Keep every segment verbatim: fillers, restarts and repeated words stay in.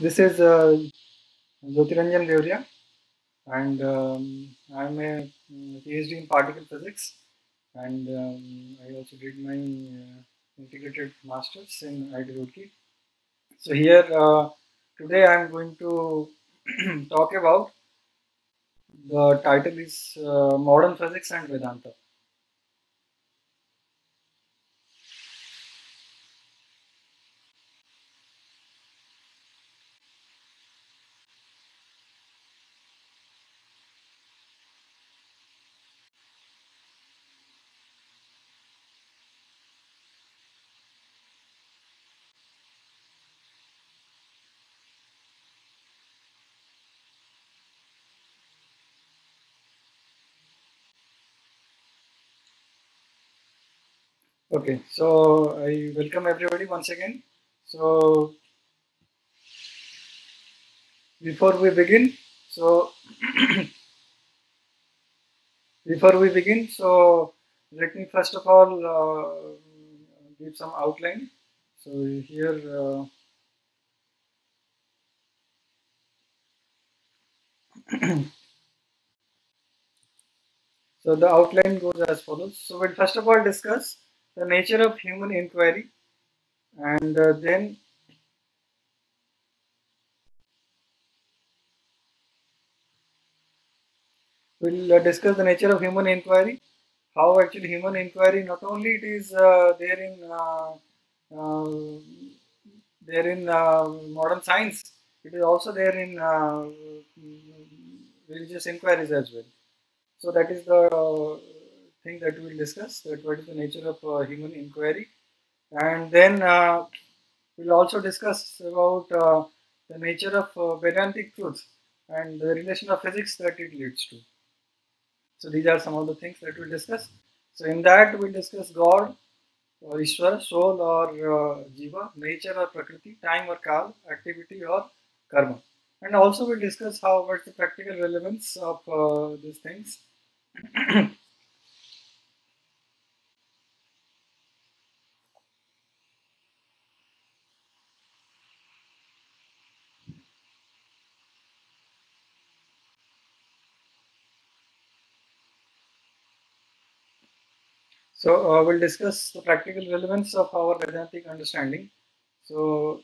This is uh, Jyotiranjan Beuria, and um, I am a PhD in particle physics, and um, I also did my uh, integrated masters in I I T Roorkee. So here uh, today I am going to talk about, the title is uh, Modern Physics and Vedanta. Okay, so I welcome everybody once again. So before we begin, so before we begin, so let me first of all uh, give some outline. So here, uh, so the outline goes as follows. So we'll first of all discuss the nature of human inquiry, and uh, then we'll uh, discuss the nature of human inquiry, how actually human inquiry not only it is uh, there in uh, uh, there in uh, modern science, it is also there in uh, religious inquiries as well. So that is the uh, thing that we will discuss, that what is the nature of uh, human inquiry, and then uh, we will also discuss about uh, the nature of uh, Vedantic truth and the relation of physics that it leads to. So these are some of the things that we will discuss. So in that we will discuss God or Ishwar, soul or uh, Jiva, nature or Prakriti, time or Kal, activity or Karma, and also we will discuss how what's the practical relevance of uh, these things. So uh, we'll discuss the practical relevance of our Vedantic understanding. So,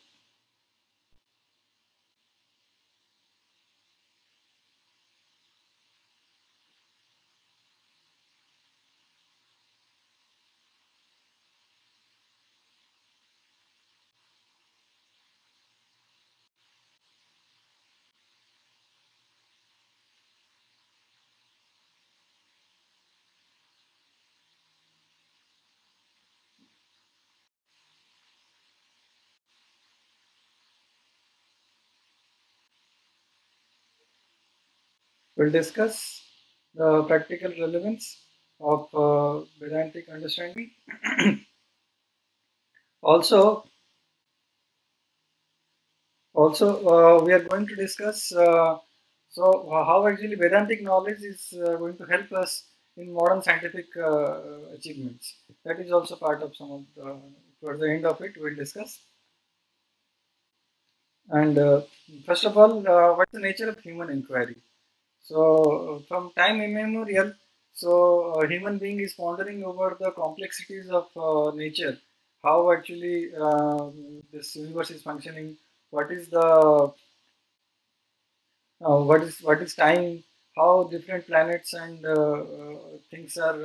we'll discuss the practical relevance of uh, Vedantic understanding. also, also uh, we are going to discuss uh, so how actually Vedantic knowledge is uh, going to help us in modern scientific uh, achievements. That is also part of some of the, towards the end of it we'll discuss. And uh, first of all, uh, what's the nature of human inquiry? So from time immemorial, so uh, human being is pondering over the complexities of uh, nature, how actually uh, this universe is functioning, what is the uh, what is what is time, how different planets and uh, uh, things are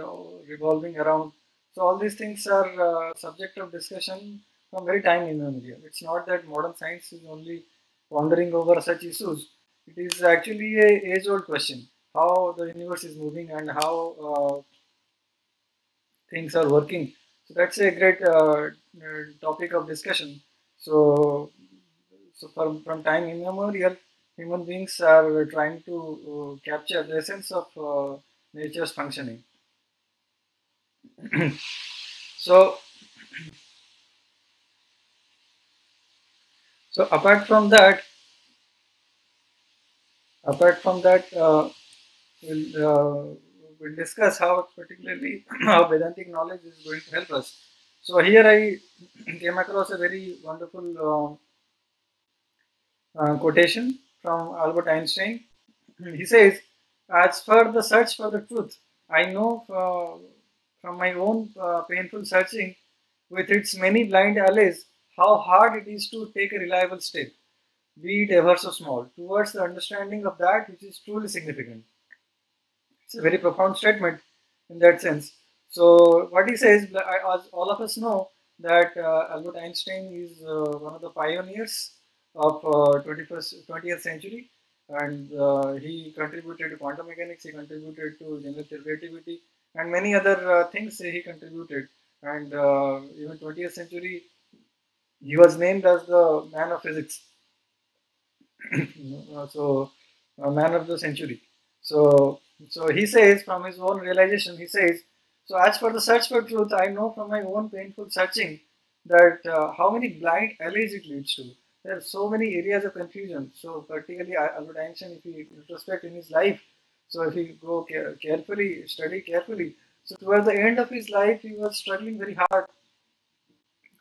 revolving around. So all these things are uh, subject of discussion from very time immemorial. It's not that modern science is only pondering over such issues. It is actually a age-old question, how the universe is moving and how uh, things are working. So that's a great uh, topic of discussion. So, so from, from time immemorial, human beings are trying to uh, capture the essence of uh, nature's functioning. so, so apart from that, Apart from that, uh, we'll, uh, we'll discuss how particularly how Vedantic knowledge is going to help us. So here I came across a very wonderful uh, quotation from Albert Einstein. He says, "As for the search for the truth, I know uh, from my own uh, painful searching with its many blind alleys how hard it is to take a reliable step, be it ever so small, towards the understanding of that which is truly significant." It's a very profound statement in that sense. So what he says, as all of us know, that uh, Albert Einstein is uh, one of the pioneers of uh, twentieth century, and uh, he contributed to quantum mechanics, he contributed to general relativity, and many other uh, things he contributed. And uh, even twentieth century, he was named as the man of physics. So, uh, man of the century. So, so he says, from his own realization, he says, "So as for the search for truth, I know from my own painful searching that uh, how many blind alleys it leads to." There are so many areas of confusion. So particularly Albert Einstein, if we introspect in his life, so if we go care carefully, study carefully, so towards the end of his life, he was struggling very hard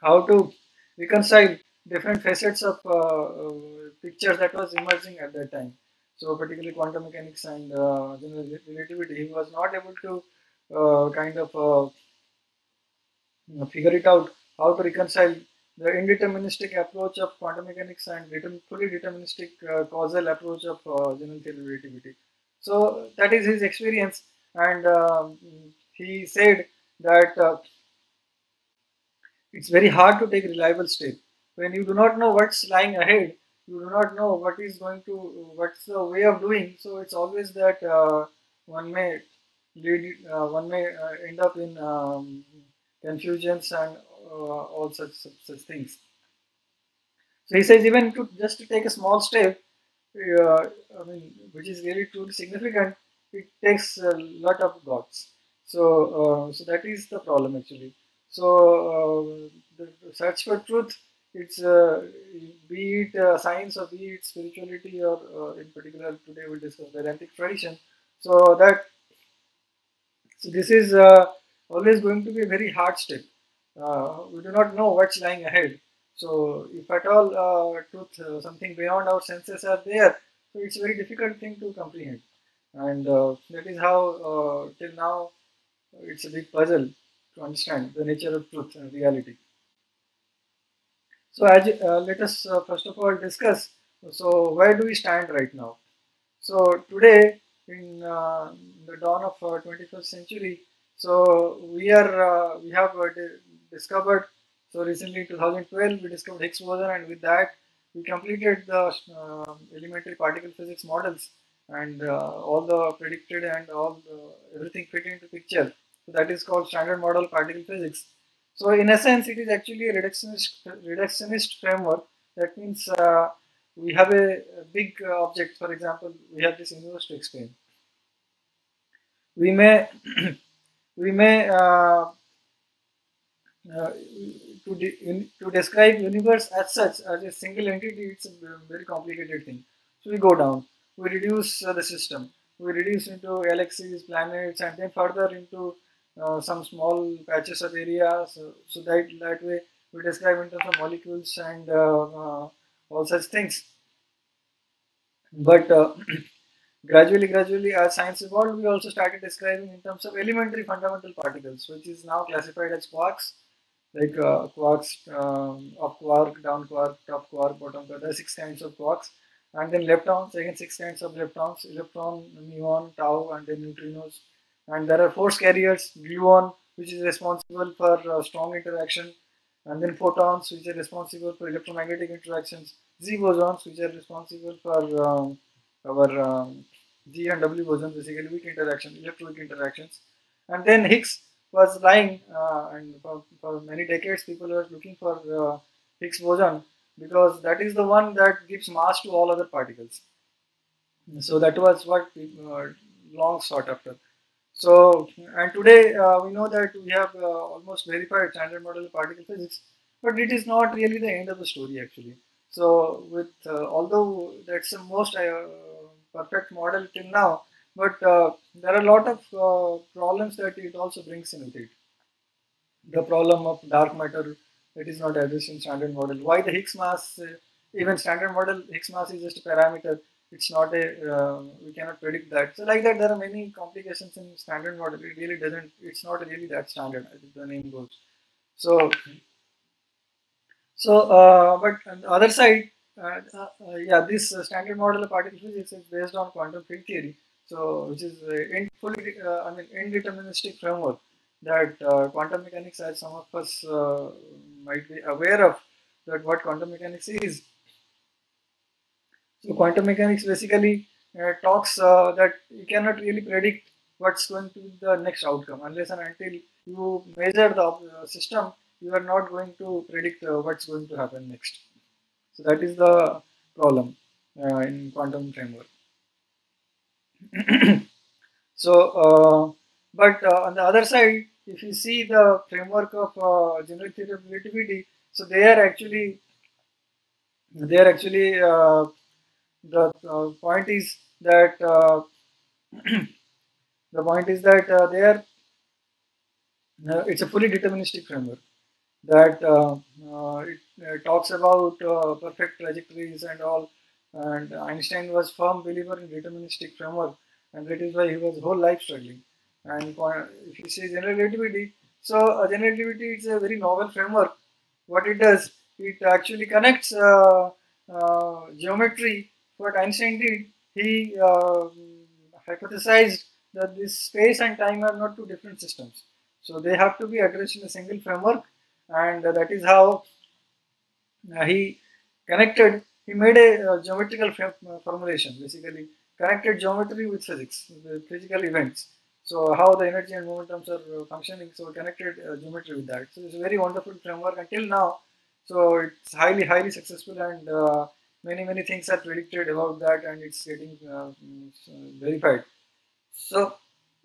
how to reconcile different facets of uh, uh, pictures that was emerging at that time. So particularly quantum mechanics and uh, general relativity, he was not able to Uh, kind of uh, you know, figure it out how to reconcile the indeterministic approach of quantum mechanics and determin fully deterministic uh, causal approach of uh, general relativity. So that is his experience, and uh, he said that uh, it's very hard to take reliable step when you do not know what's lying ahead. You do not know what is going to, what's the way of doing. So it's always that uh, one may. Lead, uh, one may uh, end up in um, confusions and uh, all such, such such things. So he says, even to just to take a small step, uh, I mean, which is really truly significant, it takes a lot of gods. So uh, so that is the problem actually. So uh, the search for truth, it's uh, be it uh, science or be it spirituality, or uh, in particular today we will discuss Vedantic tradition. So that. So this is uh, always going to be a very hard step. Uh, we do not know what's lying ahead. So if at all uh, truth, uh, something beyond our senses are there, so it's a very difficult thing to comprehend. And uh, that is how uh, till now it's a big puzzle to understand the nature of truth and reality. So as, uh, let us uh, first of all discuss, so where do we stand right now? So today, in uh, the dawn of uh, twenty-first century, so we are uh, we have uh, discovered, so recently twenty twelve we discovered Higgs boson, and with that we completed the uh, elementary particle physics models, and uh, all the predicted and all the, everything fit into picture. So that is called standard model particle physics. So in essence, it is actually a reductionist reductionist framework. That means uh, we have a big object, for example, we have this universe to explain. We may, we may, uh, uh, to, de to describe universe as such, as a single entity, it's a very complicated thing. So we go down, we reduce uh, the system, we reduce into galaxies, planets, and then further into uh, some small patches of area. So, so that, that way we describe in terms of molecules and uh, uh, all such things. But uh, gradually, gradually, as science evolved, we also started describing in terms of elementary fundamental particles, which is now classified as quarks, like uh, quarks, um, up quark, down quark, top quark, bottom quark. There are six kinds of quarks, and then leptons. Again, six kinds of leptons: electron, muon, tau, and then neutrinos. And there are force carriers: gluon, which is responsible for uh, strong interaction, and then photons, which are responsible for electromagnetic interactions, Z bosons, which are responsible for um, our um, G and W bosons, basically weak interaction, electroweak interactions. And then Higgs was lying, uh, and for, for many decades people were looking for uh, Higgs boson, because that is the one that gives mass to all other particles. So that was what we uh, long sought after. So, and today uh, we know that we have uh, almost verified standard model particle physics, but it is not really the end of the story actually. So with, uh, although that's the most uh, perfect model till now, but uh, there are a lot of uh, problems that it also brings in with it. The problem of dark matter, that is not addressed in standard model. Why the Higgs mass even standard model Higgs mass is just a parameter. It's not a, uh, we cannot predict that. So like that, there are many complications in standard model. It really doesn't, it's not really that standard, I think the name goes. So, so uh, but on the other side, uh, uh, yeah, this uh, standard model of particle physics is based on quantum field theory. So, which is a fully, uh, I mean, indeterministic framework that uh, quantum mechanics, as some of us uh, might be aware of, that what quantum mechanics is. So quantum mechanics basically uh, talks uh, that you cannot really predict what's going to be the next outcome unless and until you measure the uh, system. You are not going to predict uh, what's going to happen next. So that is the problem uh, in quantum framework. So, uh, but uh, on the other side, if you see the framework of uh, general relativity, so they are actually, they are actually. Uh, The uh, point is that uh, the point is that uh, they are uh, it's a fully deterministic framework that uh, uh, it uh, talks about uh, perfect trajectories and all. And Einstein was firm believer in deterministic framework, and that is why he was whole life struggling. And if you say general relativity, so uh, general relativity is a very novel framework. What it does, it actually connects uh, uh, geometry. What Einstein did, he uh, hypothesized that this space and time are not two different systems. So they have to be addressed in a single framework, and uh, that is how uh, he connected, he made a uh, geometrical formulation, basically connected geometry with physics, the physical events. So how the energy and momentums are functioning, so connected uh, geometry with that. So it's a very wonderful framework until now. So it's highly, highly successful, and uh, Many, many things are predicted about that, and it's getting uh, verified. So,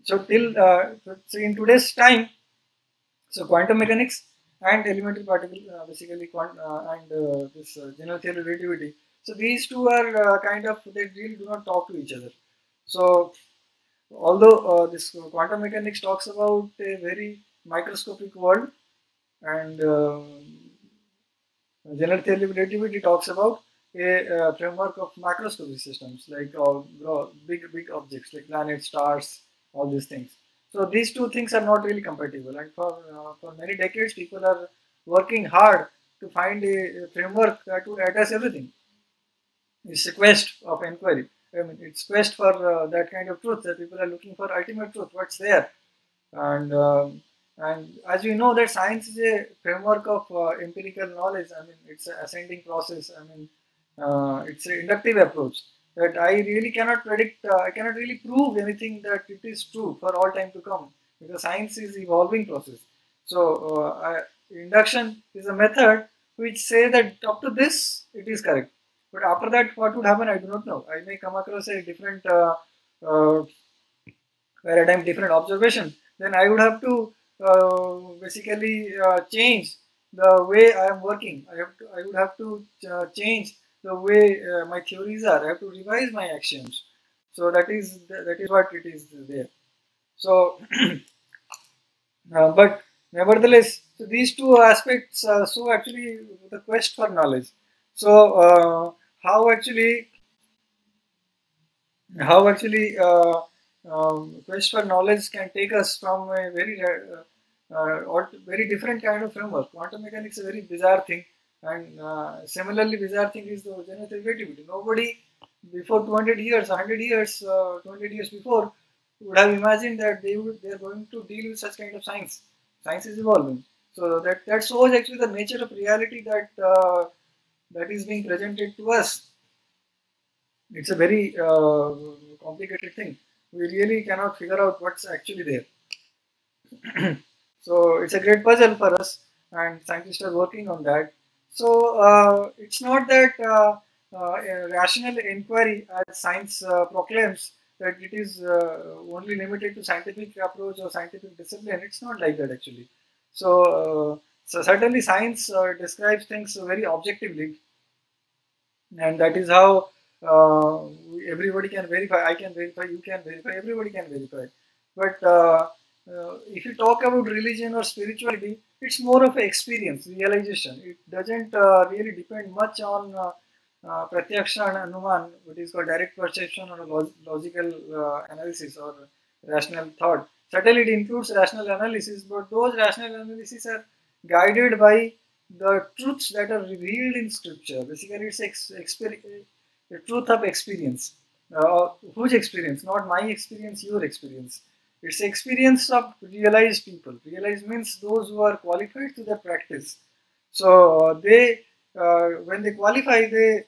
so till uh, so in today's time, so quantum mechanics and elementary particle, uh, basically, quant uh, and uh, this uh, general theory relativity. So these two are uh, kind of, they really do not talk to each other. So, although uh, this quantum mechanics talks about a very microscopic world, and uh, general theory relativity talks about a uh, framework of macroscopic systems, like uh, big, big objects like planets, stars, all these things. So these two things are not really compatible, and for, uh, for many decades people are working hard to find a, a framework that would address everything. It's a quest of inquiry. I mean, it's quest for uh, that kind of truth that people are looking for, ultimate truth, what's there. And, um, and as you know that science is a framework of uh, empirical knowledge. I mean, it's an ascending process. I mean, Uh, it's an inductive approach that I really cannot predict, uh, I cannot really prove anything that it is true for all time to come, because science is evolving process. So uh, I, induction is a method which say that up to this it is correct, but after that what would happen I do not know. I may come across a different uh, uh, paradigm, different observation, then I would have to uh, basically uh, change the way I am working. I, have to, I would have to uh, change the way uh, my theories are. I have to revise my axioms. So that is th that is what it is there. So, uh, but nevertheless, so these two aspects are so actually the quest for knowledge. So uh, how actually, how actually uh, um, quest for knowledge can take us from a very uh, uh, very different kind of framework. Quantum mechanics is a very bizarre thing. And uh, similarly, bizarre thing is the general relativity. Nobody before two hundred years, one hundred years, uh, two hundred years before would have imagined that they would they are going to deal with such kind of science. Science is evolving, so that that shows actually the nature of reality that uh, that is being presented to us. It's a very uh, complicated thing. We really cannot figure out what's actually there. So it's a great puzzle for us, and scientists are working on that. So uh, it's not that uh, uh, a rational inquiry, as science uh, proclaims, that it is uh, only limited to scientific approach or scientific discipline. It's not like that actually. So, uh, so certainly science uh, describes things very objectively, and that is how uh, everybody can verify. I can verify, you can verify, everybody can verify. But uh, uh, if you talk about religion or spirituality, it's more of an experience, realization. It doesn't uh, really depend much on uh, uh, pratyaksha and anuman, which is called direct perception or log logical uh, analysis or rational thought. Certainly it includes rational analysis, but those rational analyses are guided by the truths that are revealed in scripture. Basically it's ex the truth of experience. Uh, whose experience? Not my experience, your experience. It's experience of realized people. Realized means those who are qualified to their practice. So they, uh, when they qualify, they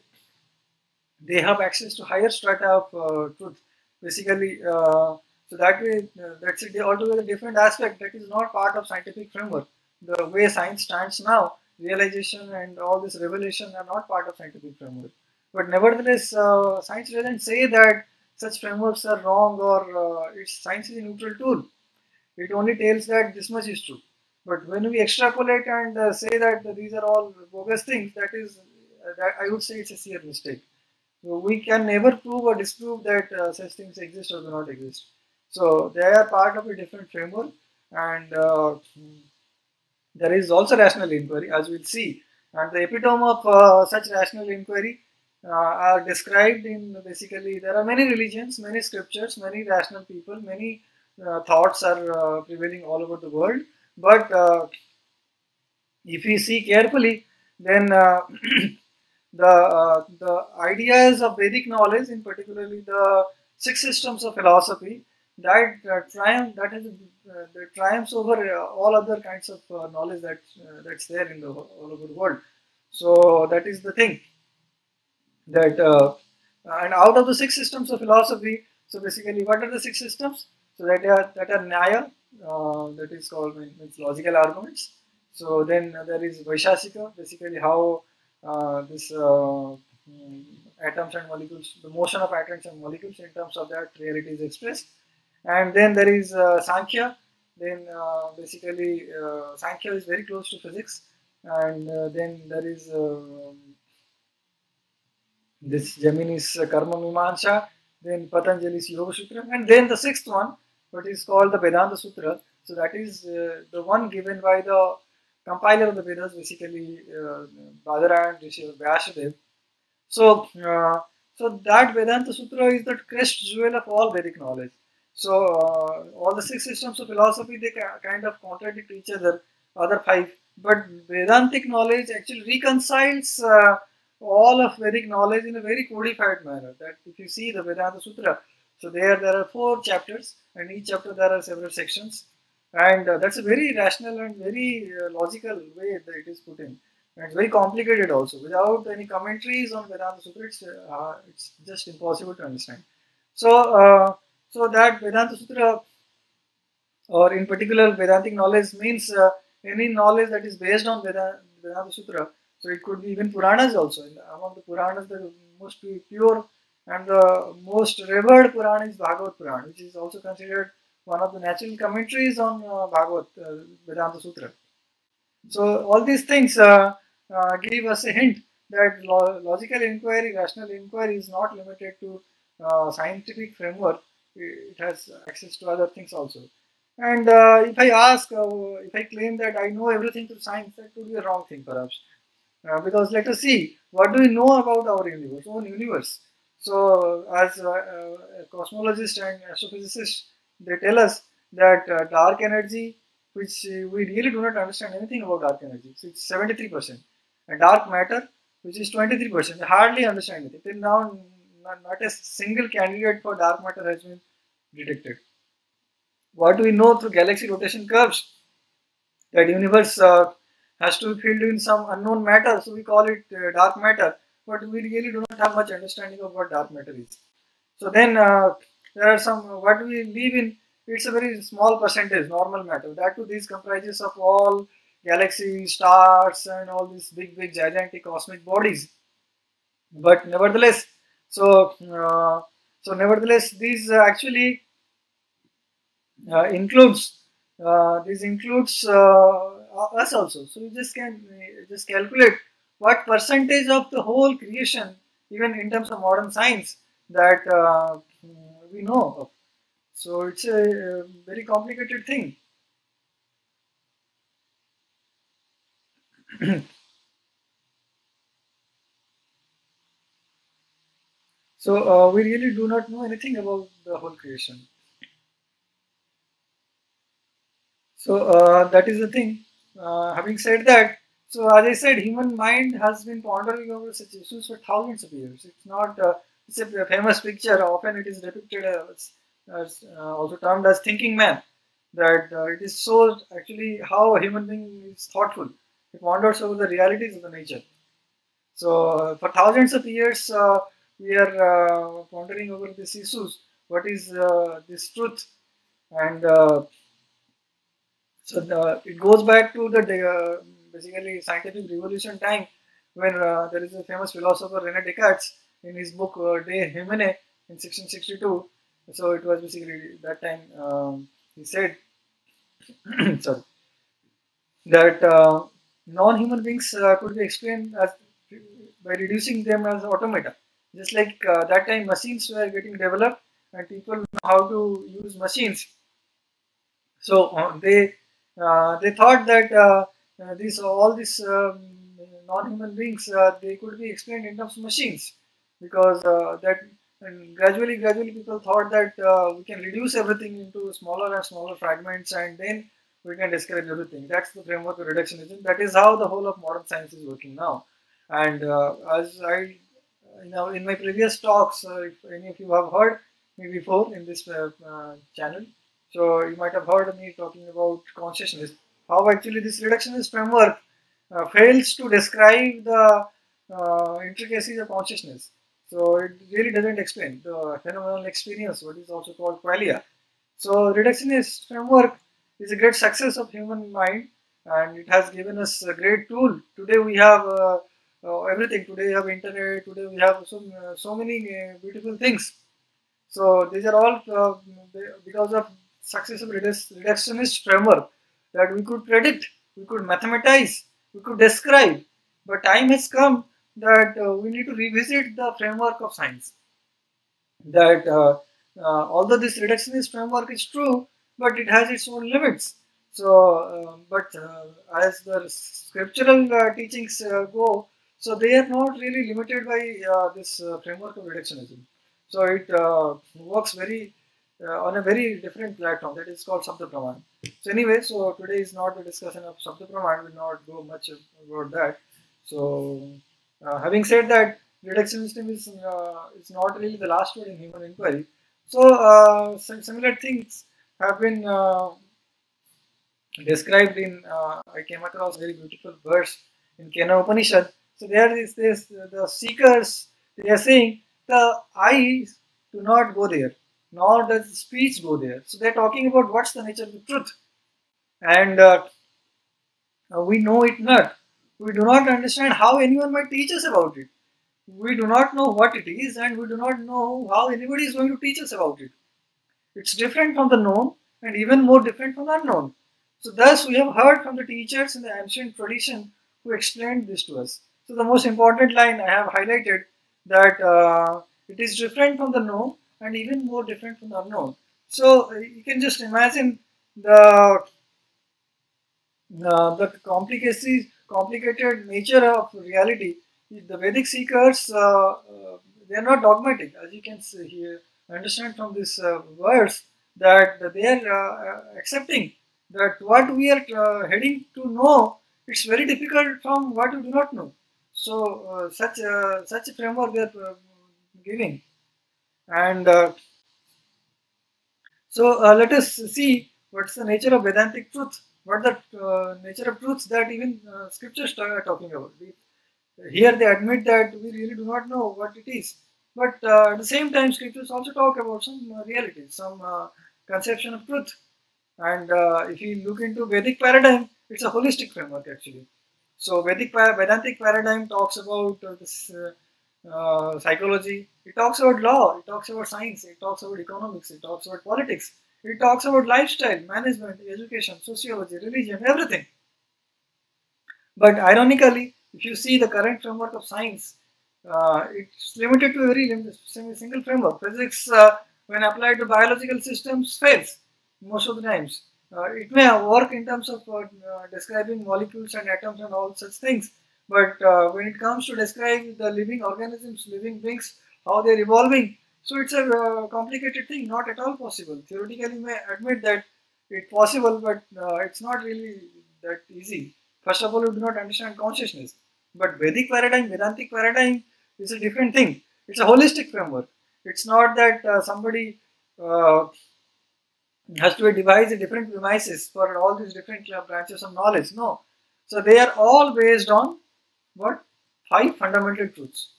they have access to higher strata of uh, truth. Basically, uh, so that way, uh, that's a altogether different aspect that is not part of scientific framework. The way science stands now, realization and all this revelation are not part of scientific framework. But nevertheless, uh, science doesn't say that such frameworks are wrong or uh, it's science is a neutral tool. It only tells that this much is true. But when we extrapolate and uh, say that these are all bogus things, that is, uh, that I would say it's a sheer mistake. So we can never prove or disprove that uh, such things exist or do not exist. So they are part of a different framework, and uh, there is also rational inquiry, as we'll see. And the epitome of uh, such rational inquiry Uh, are described in basically, there are many religions, many scriptures, many rational people, many uh, thoughts are uh, prevailing all over the world. But uh, if you see carefully, then uh, the uh, the ideas of Vedic knowledge, in particularly the six systems of philosophy, that uh, triumph that is uh, the triumphs over uh, all other kinds of uh, knowledge that uh, that's there in the all over the world. So that is the thing. That uh, and out of the six systems of philosophy, so basically, what are the six systems? So that are that are Nyaya, uh, that is called means logical arguments. So then there is Vaisheshika, basically how uh, this uh, atoms and molecules, the motion of atoms and molecules in terms of that reality is expressed. And then there is uh, Sankhya. Then uh, basically uh, Sankhya is very close to physics. And uh, then there is Uh, This Gemini's uh, Karma Mimansha, then Patanjali's Yoga Sutra, and then the sixth one, what is called the Vedanta Sutra. So that is uh, the one given by the compiler of the Vedas, basically uh, Badara and Vyasadeva. So, uh, so that Vedanta Sutra is the crest jewel of all Vedic knowledge. So uh, all the six systems of philosophy, they kind of contradict each other, other five. But Vedantic knowledge actually reconciles Uh, all of Vedic knowledge in a very codified manner. That if you see the Vedanta Sutra, so there there are four chapters, and each chapter there are several sections, and uh, that's a very rational and very uh, logical way that it is put in, and it's very complicated also. Without any commentaries on Vedanta Sutra, it's, uh, it's just impossible to understand. So uh, so that Vedanta Sutra, or in particular Vedantic knowledge, means uh, any knowledge that is based on Vedanta, Vedanta Sutra. So it could be even Puranas also. Among the Puranas, the most pure and the most revered Purana is Bhagavad Purana, which is also considered one of the natural commentaries on uh, Bhagavad uh, Vedanta Sutra. So all these things uh, uh, give us a hint that lo logical inquiry, rational inquiry is not limited to uh, scientific framework. It has access to other things also. And uh, if I ask, uh, if I claim that I know everything through science, that could be a wrong thing perhaps. Uh, because let us see, what do we know about our universe, own universe? So as uh, uh, cosmologists and astrophysicists, they tell us that uh, dark energy, which uh, we really do not understand anything about dark energy, so it's seventy-three percent. And dark matter, which is twenty-three percent, they hardly understand it. Till now, not a single candidate for dark matter has been detected. What do we know through galaxy rotation curves? That universe uh, has to be filled in some unknown matter, so we call it uh, dark matter, but we really do not have much understanding of what dark matter is. So then uh, there are some, what we live in, it's a very small percentage, normal matter. That too, these comprises of all galaxies, stars and all these big, big, gigantic cosmic bodies. But nevertheless, so, uh, so nevertheless, these uh, actually uh, includes, uh, these includes uh, us also. So you just can just calculate what percentage of the whole creation, even in terms of modern science, that uh, we know of. So it's a, a very complicated thing. So uh, we really do not know anything about the whole creation. So uh, that is the thing. Uh, having said that, so as I said, human mind has been pondering over such issues for thousands of years. It's not, uh, it's a famous picture, often it is depicted as, as uh, also termed as thinking man, that uh, it is so actually how a human being is thoughtful. It ponders over the realities of the nature. So uh, for thousands of years, uh, we are uh, pondering over these issues. What is uh, this truth? And uh, so the, it goes back to the uh, basically scientific revolution time, when uh, there is a famous philosopher René Descartes in his book uh, De Humanae in sixteen sixty-two. So it was basically that time um, he said sorry, that uh, non-human beings uh, could be explained as, by reducing them as automata. Just like uh, that time machines were getting developed and people know how to use machines. So uh, they uh, they thought that uh, uh, these all these um, non-human beings uh, they could be explained in terms of machines, because uh, that and gradually gradually people thought that uh, we can reduce everything into smaller and smaller fragments and then we can describe everything. That's the framework of reductionism. That is how the whole of modern science is working now. And uh, as I Now, in my previous talks, uh, if any of you have heard me before in this uh, uh, channel, so you might have heard me talking about consciousness, how actually this reductionist framework uh, fails to describe the uh, intricacies of consciousness. So it really doesn't explain the phenomenal experience, what is also called qualia. So reductionist framework is a great success of human mind, and it has given us a great tool. Today we have uh, Uh, everything. Today we have internet, today we have so, uh, so many uh, beautiful things. So these are all uh, because of success of reductionist framework, that we could predict, we could mathematize, we could describe. But time has come that uh, we need to revisit the framework of science. That uh, uh, although this reductionist framework is true, but it has its own limits. So, uh, but uh, as the scriptural uh, teachings uh, go, so they are not really limited by uh, this uh, framework of reductionism. So it uh, works very uh, on a very different platform, that is called Shabda Praman. So anyway, so today is not a discussion of Shabda Praman, we will not go much about that. So uh, having said that, reductionism is, uh, is not really the last word in human inquiry. So uh, some similar things have been uh, described in, uh, I came across a very beautiful verse in Kena Upanishad. So there is this, the seekers, they are saying, the eyes do not go there, nor does speech go there. So they are talking about what's the nature of the truth. And uh, we know it not. We do not understand how anyone might teach us about it. We do not know what it is, and we do not know how anybody is going to teach us about it. It's different from the known, and even more different from the unknown. So thus we have heard from the teachers in the ancient tradition who explained this to us. So the most important line I have highlighted, that uh, it is different from the known and even more different from the unknown. So uh, you can just imagine the uh, the complicated, complicated nature of reality. The Vedic seekers, uh, uh, they are not dogmatic, as you can see here, understand from this uh, verse, that they are uh, accepting that what we are uh, heading to know, it's very difficult from what you do not know. So uh, such uh, such a framework they are uh, giving, and uh, so uh, let us see what's the nature of Vedantic truth, what the uh, nature of truths that even uh, scriptures are talking about. Here they admit that we really do not know what it is, but uh, at the same time scriptures also talk about some uh, reality, some uh, conception of truth. And uh, if you look into Vedic paradigm, it's a holistic framework actually. So Vedic Vedantic paradigm talks about uh, this uh, uh, psychology, it talks about law, it talks about science, it talks about economics, it talks about politics, it talks about lifestyle, management, education, sociology, religion, everything. But ironically, if you see the current framework of science, uh, it's limited to a very limited, single framework. Physics, uh, when applied to biological systems, fails most of the times. Uh, it may work in terms of uh, uh, describing molecules and atoms and all such things, but uh, when it comes to describe the living organisms, living beings, how they are evolving. So it's a uh, complicated thing, not at all possible. Theoretically, I admit that it's possible, but uh, it's not really that easy. First of all, you do not understand consciousness. But Vedic paradigm, Vedantic paradigm is a different thing. It's a holistic framework. It's not that uh, somebody uh, has to devise a different premises for all these different uh, branches of knowledge. No. So they are all based on what? Five fundamental truths.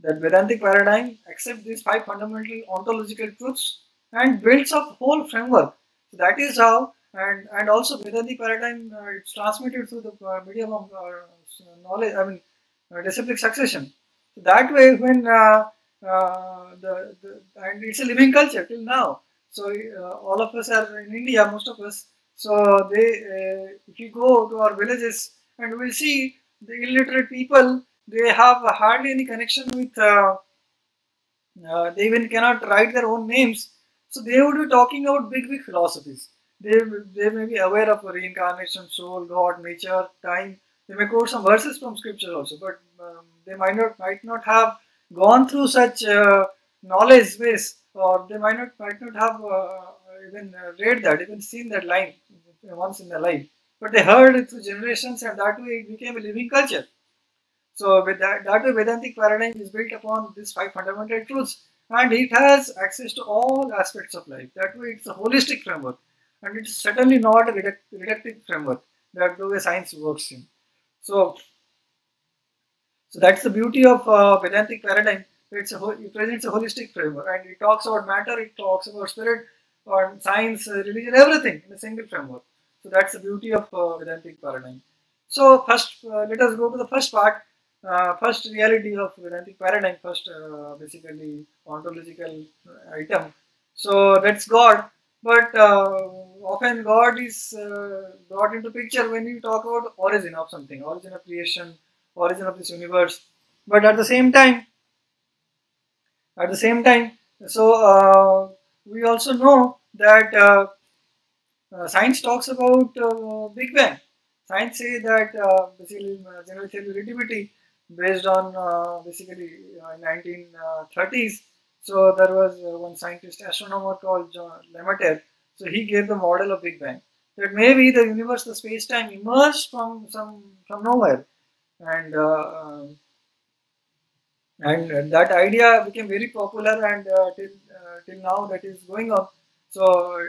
That Vedantic paradigm accepts these five fundamental ontological truths and builds up whole framework. So that is how, and, and also Vedantic paradigm, uh, it's transmitted through the uh, medium of uh, knowledge, I mean, uh, disciplic succession. So that way, when uh, uh, the, the, and it's a living culture till now. So uh, all of us are in India, most of us. So they, uh, if you go to our villages and we'll see the illiterate people, they have hardly any connection with, uh, uh, they even cannot write their own names. So they would be talking about big, big philosophies. They, they may be aware of reincarnation, soul, God, nature, time. They may quote some verses from scripture also, but um, they might not, might not have gone through such uh, knowledge base, or they might not, might not have uh, even read that, even seen that line once in their life. But they heard it through generations, and that way it became a living culture. So with that, that way Vedantic paradigm is built upon these five fundamental truths, and it has access to all aspects of life. That way it's a holistic framework, and it's certainly not a reduct reductive framework that the way science works in. So, so that's the beauty of uh, Vedantic paradigm. It's a it presents a holistic framework, and it talks about matter, it talks about spirit, or science, religion, everything in a single framework. So that's the beauty of uh, Vedantic paradigm. So first, uh, let us go to the first part, uh, first reality of Vedantic paradigm, first uh, basically ontological item. So that's God, but uh, often God is uh, brought into picture when you talk about origin of something, origin of creation, origin of this universe. But at the same time, at the same time, so uh, we also know that uh, uh, science talks about uh, Big Bang. Science says that uh, basically uh, general relativity based on uh, basically uh, nineteen thirties. So there was uh, one scientist astronomer called John Lemaiter. So he gave the model of Big Bang. That maybe the universe, the space-time emerged from some from nowhere, and uh, and that idea became very popular, and uh, till uh, till now that is going on. So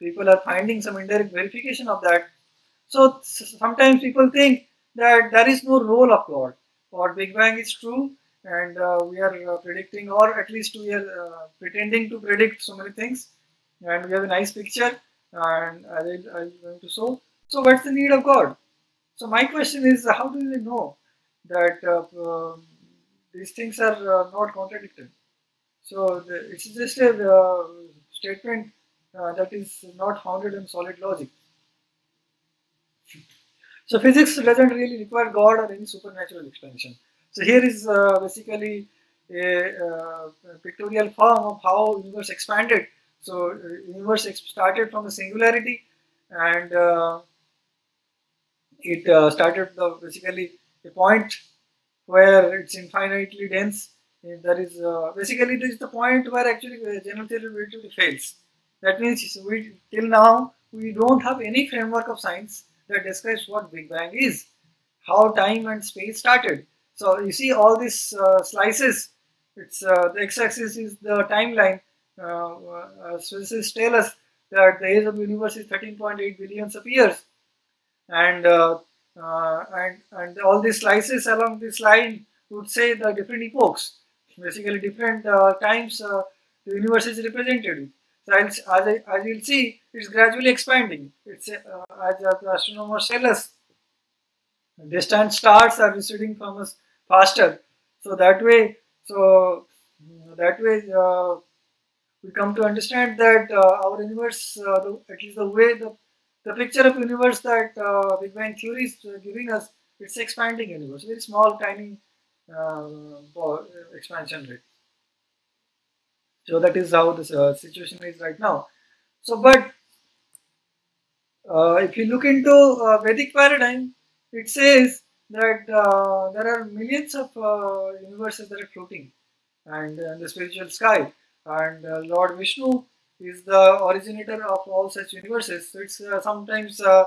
people are finding some indirect verification of that. So sometimes people think that there is no role of God, or Big Bang is true, and uh, we are uh, predicting, or at least we are uh, pretending to predict so many things, and we have a nice picture, and I will, I will going to show. So what's the need of God? So my question is, how do we know that uh, uh, these things are uh, not contradicted? So the, it's just a uh, statement uh, that is not founded on solid logic. So physics doesn't really require God or any supernatural explanation. So here is uh, basically a uh, pictorial form of how universe expanded. So uh, universe started from the singularity, and uh, it uh, started the, basically a point where it's infinitely dense. There is uh, basically it is the point where actually general relativity fails. That means we till now we don't have any framework of science that describes what Big Bang is, how time and space started. So you see all these uh, slices. It's uh, the x-axis is the timeline. Uh, uh, physicists tell us that the age of the universe is thirteen point eight billions of years, and uh, uh, and and all these slices along this line would say the different epochs, basically different uh, times uh, the universe is represented. So as, as, I, as you'll see, it's gradually expanding. It's, uh, as the astronomers tell us, distant stars are receding from us faster. So that way, so that way, uh, we come to understand that uh, our universe, uh, the, at least the way the the picture of universe that uh, Big Bang theory is giving us, it's expanding universe, very small, tiny uh, expansion rate. So that is how this uh, situation is right now. So, but uh, if you look into uh, Vedic paradigm, it says that uh, there are millions of uh, universes that are floating, and uh, the spiritual sky. And uh, Lord Vishnu is the originator of all such universes. So it's uh, sometimes uh,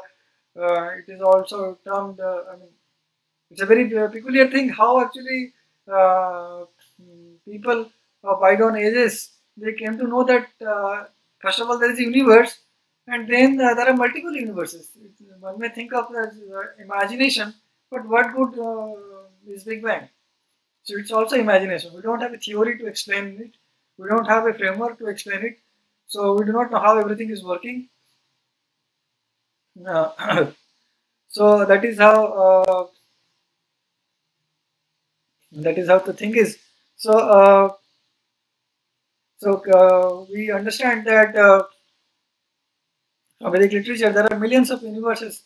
uh, it is also termed. Uh, I mean, it's a very peculiar thing how actually uh, people of bygone ages, they came to know that uh, first of all there is a universe, and then uh, there are multiple universes. One may think of the imagination, but what good uh, is Big Bang? So it's also imagination. We don't have a theory to explain it. We don't have a framework to explain it. So we do not know how everything is working. Uh, so that is how uh, that is how the thing is. So uh, so uh, we understand that uh, from Vedic literature there are millions of universes,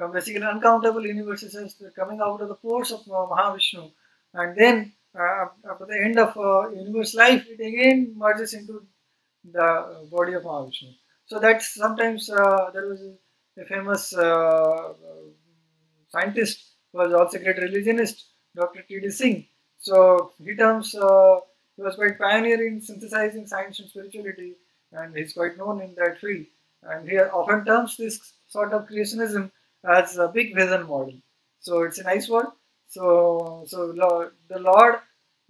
uh, basically uncountable universes coming out of the pores of uh, Mahavishnu, and then uh, after the end of uh, universe life it again merges into the body of Mahavishnu. So that's sometimes uh, there was a famous uh, scientist who was also a great religionist, Doctor T D Singh. So he terms uh, he was quite pioneer in synthesizing science and spirituality, and he's quite known in that field. And he often terms this sort of creationism as a big vision model. So it's a nice word. So so Lord, the Lord.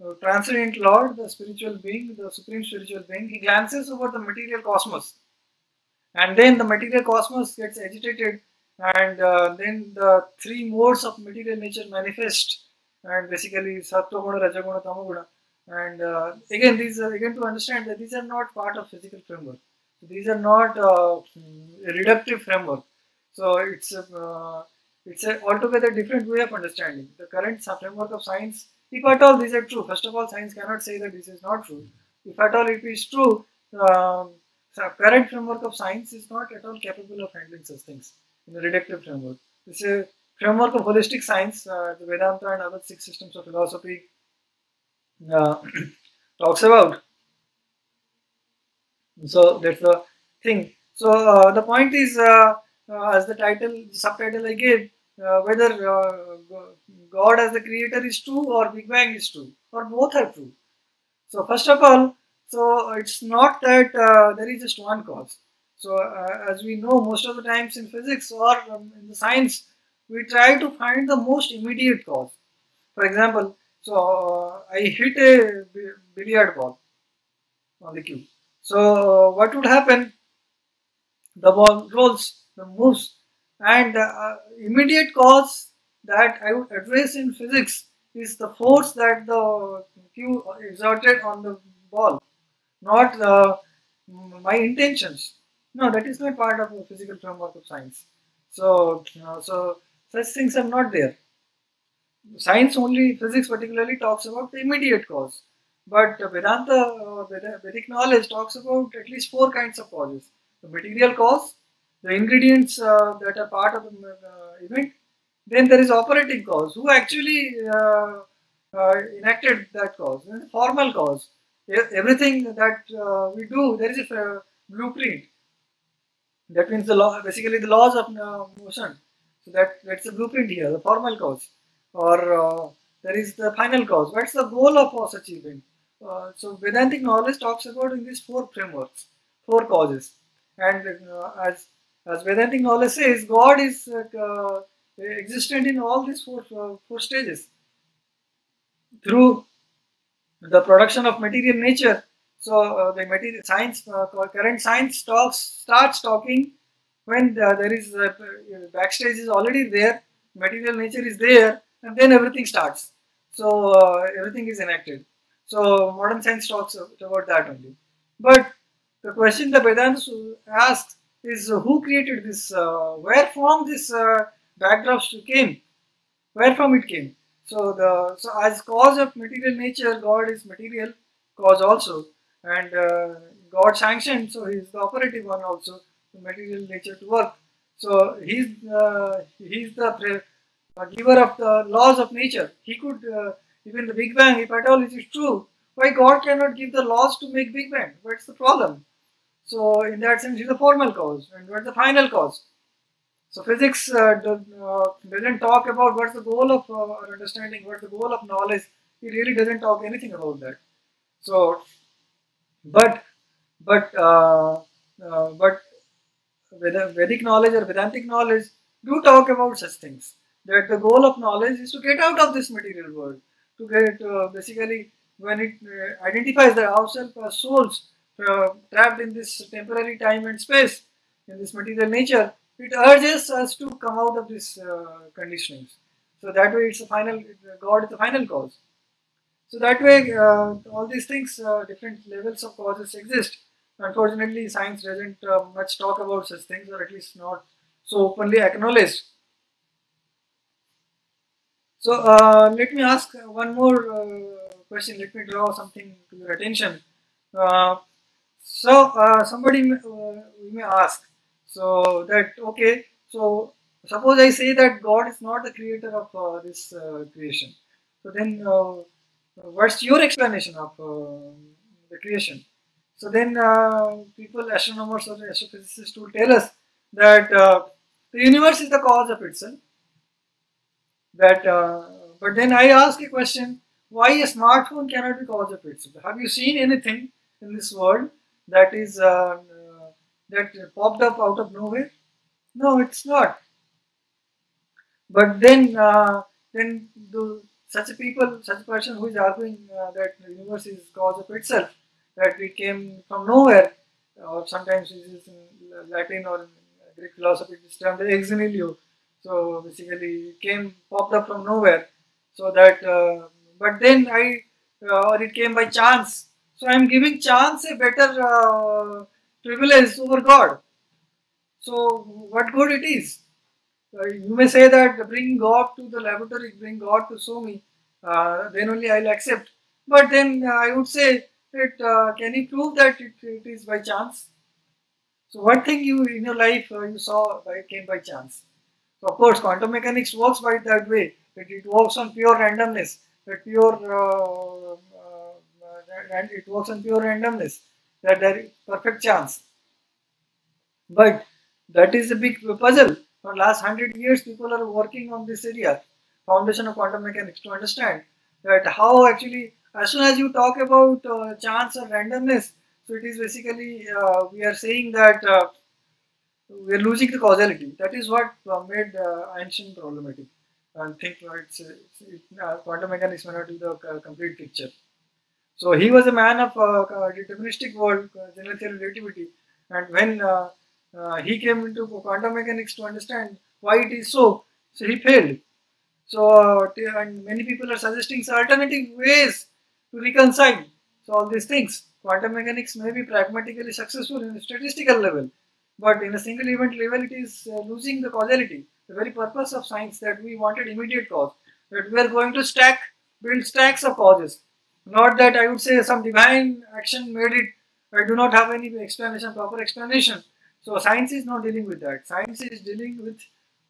Uh, transcendent Lord, the spiritual being, the supreme spiritual being, he glances over the material cosmos, and then the material cosmos gets agitated, and uh, then the three modes of material nature manifest, and basically sattva guna, rajaguna, tamoguna, and uh, again these are again to understand that these are not part of physical framework. These are not uh, a reductive framework. So it's a, uh, it's an altogether different way of understanding the current framework of science. If at all these are true, first of all, science cannot say that this is not true. If at all it is true, um, the current framework of science is not at all capable of handling such things in a reductive framework. This is a framework of holistic science. Uh, the Vedanta and other six systems of philosophy uh, talks about. So that's the thing. So uh, the point is, uh, uh, as the title, the subtitle I gave, Uh, whether uh, God as the creator is true or Big Bang is true, or both are true. So first of all, so it's not that uh, there is just one cause. So uh, as we know, most of the times in physics or um, in the science, we try to find the most immediate cause. For example, so uh, I hit a billiard ball on the cube. So uh, what would happen? The ball rolls, the moves. And uh, immediate cause that I would address in physics is the force that the cube exerted on the ball, not uh, my intentions. No, that is not part of the physical framework of science. So, uh, so such things are not there. Science only, physics particularly, talks about the immediate cause. But uh, Vedanta, uh, Vedic knowledge talks about at least four kinds of causes. The material cause, the ingredients uh, that are part of the uh, event, then there is operating cause, who actually uh, uh, enacted that cause, and the formal cause. Everything that uh, we do, there is a blueprint. That means the law, basically the laws of uh, motion. So that that's the blueprint here, the formal cause, or uh, there is the final cause. What's the goal of all such event? Uh, so Vedantic knowledge talks about in these four frameworks, four causes, and uh, as As Vedantic knowledge says, God is uh, existent in all these four, uh, four stages. Through the production of material nature, so uh, the material science, uh, current science talks, starts talking when the, there is uh, backstage is already there, material nature is there, and then everything starts. So uh, everything is enacted. So modern science talks about that only. But the question the Vedanta asks is who created this, uh, where from this uh, backdrops came, where from it came. So the so as cause of material nature, God is material cause also, and uh, God sanctioned, so he is the operative one also, the material nature to work. So he is uh, he is the giver of the laws of nature. He could uh, even the Big Bang, if at all it is true, why God cannot give the laws to make Big Bang? What's the problem? So in that sense, it's the formal cause, and what's the final cause? So physics uh, doesn't talk about what's the goal of uh, understanding, what's the goal of knowledge. It really doesn't talk anything about that. So, but, but, uh, uh, but Vedic knowledge or Vedantic knowledge do talk about such things. That the goal of knowledge is to get out of this material world, to get uh, basically when it uh, identifies that ourselves as souls uh, trapped in this temporary time and space, in this material nature, it urges us to come out of this uh, conditionings. So that way it's a final, God is the final cause. So that way uh, all these things, uh, different levels of causes exist. Unfortunately, science doesn't uh, much talk about such things, or at least not so openly acknowledged. So uh, let me ask one more uh, question, let me draw something to your attention. Uh, so uh, somebody may, uh, may ask, so that okay, so suppose I say that God is not the creator of uh, this uh, creation. So then uh, what's your explanation of uh, the creation? So then uh, people, astronomers or astrophysicists will tell us that uh, the universe is the cause of itself. That, uh, but then I ask a question, why a smartphone cannot be cause of itself? Have you seen anything in this world that is uh, uh, that popped up out of nowhere? No, it's not. But then, uh, then the, such a people, such a person who is arguing uh, that the universe is cause of itself, that it came from nowhere, or sometimes it is in Latin or in Greek philosophy, it is termed ex nihilo. So basically, it came, popped up from nowhere. So that, uh, but then I, uh, or it came by chance. So I am giving chance a better uh, privilege over God. So what good it is? Uh, you may say that bring God to the laboratory, bring God to show me, uh, then only I will accept. But then uh, I would say, that, uh, can you prove that it, it is by chance? So what thing you in your life uh, you saw by, came by chance? Of course, quantum mechanics works by that way, that it works on pure randomness, that pure, uh, uh, uh, it works on pure randomness, that there is perfect chance. But that is a big puzzle. For last hundred years, people are working on this area, foundation of quantum mechanics, to understand that how actually, as soon as you talk about uh, chance or randomness, so it is basically, uh, we are saying that uh, we are losing the causality. That is what made uh, Einstein problematic. And think it's, it's, it, uh, quantum mechanics may not do the uh, complete picture. So he was a man of uh, deterministic world, uh, general relativity. And when uh, uh, he came into quantum mechanics to understand why it is so, so he failed. So uh, and many people are suggesting alternative ways to reconcile. So all these things, quantum mechanics may be pragmatically successful in a statistical level. But in a single event level, it is uh, losing the causality, the very purpose of science, that we wanted immediate cause, that we are going to stack, build stacks of causes. Not that I would say some divine action made it, I do not have any explanation, proper explanation. So science is not dealing with that. Science is dealing with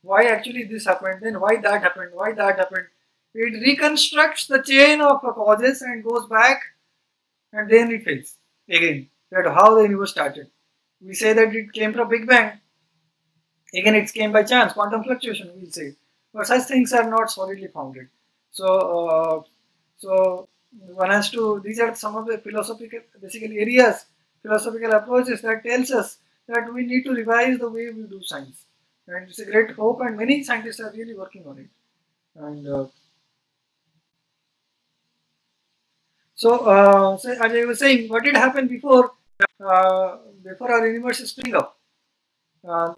why actually this happened, then why that happened, why that happened. It reconstructs the chain of causes and goes back, and then it fails again, that how the universe started. We say that it came from Big Bang. Again, it came by chance, quantum fluctuation, we will say. But such things are not solidly founded. So, uh, so one has to, these are some of the philosophical, basically areas, philosophical approaches that tells us that we need to revise the way we do science. And it's a great hope, and many scientists are really working on it. And uh, so, uh, so, as I was saying, what did happen before? Uh, before our universe is spring up. Uh,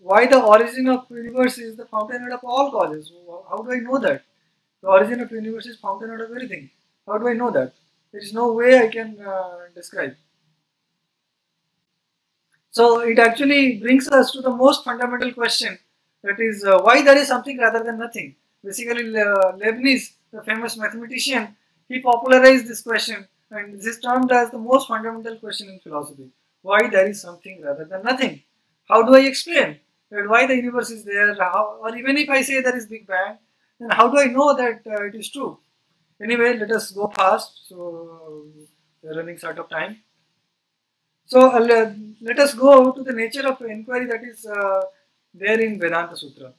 why the origin of universe is the fountainhead of all causes? How do I know that? The origin of universe is fountainhead of everything. How do I know that? There is no way I can uh, describe. So it actually brings us to the most fundamental question, that is uh, why there is something rather than nothing. Basically uh, Leibniz, the famous mathematician, he popularized this question. And this is termed as the most fundamental question in philosophy. Why there is something rather than nothing? How do I explain that why the universe is there? How, or even if I say there is Big Bang, then how do I know that uh, it is true? Anyway, let us go fast. So, we are running short of time. So, uh, let us go to the nature of inquiry that is uh, there in Vedanta Sutra.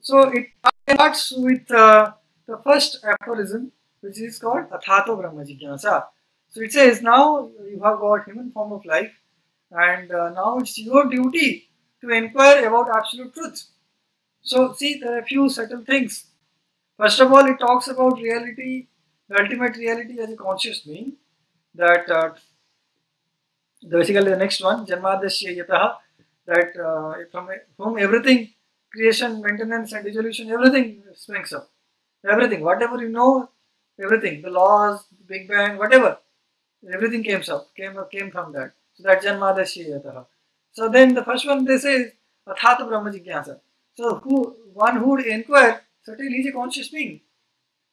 So, it starts with uh, the first aphorism, which is called Athato Brahma Jignasa. So it says, now you have got human form of life, and uh, now it's your duty to inquire about absolute truth. So see, there are a few subtle things. First of all, it talks about reality, the ultimate reality as a conscious being. That uh, basically the next one, Janmadasya Yataha, that uh, from, from everything, creation, maintenance and dissolution, everything springs up. Everything, whatever you know, everything, the laws, Big Bang, whatever, everything came up, came came from that. So that Janmadasya Yataha. So then the first one they say, Athata Brahma Jignasa. So who, one who would inquire, certainly is a conscious being.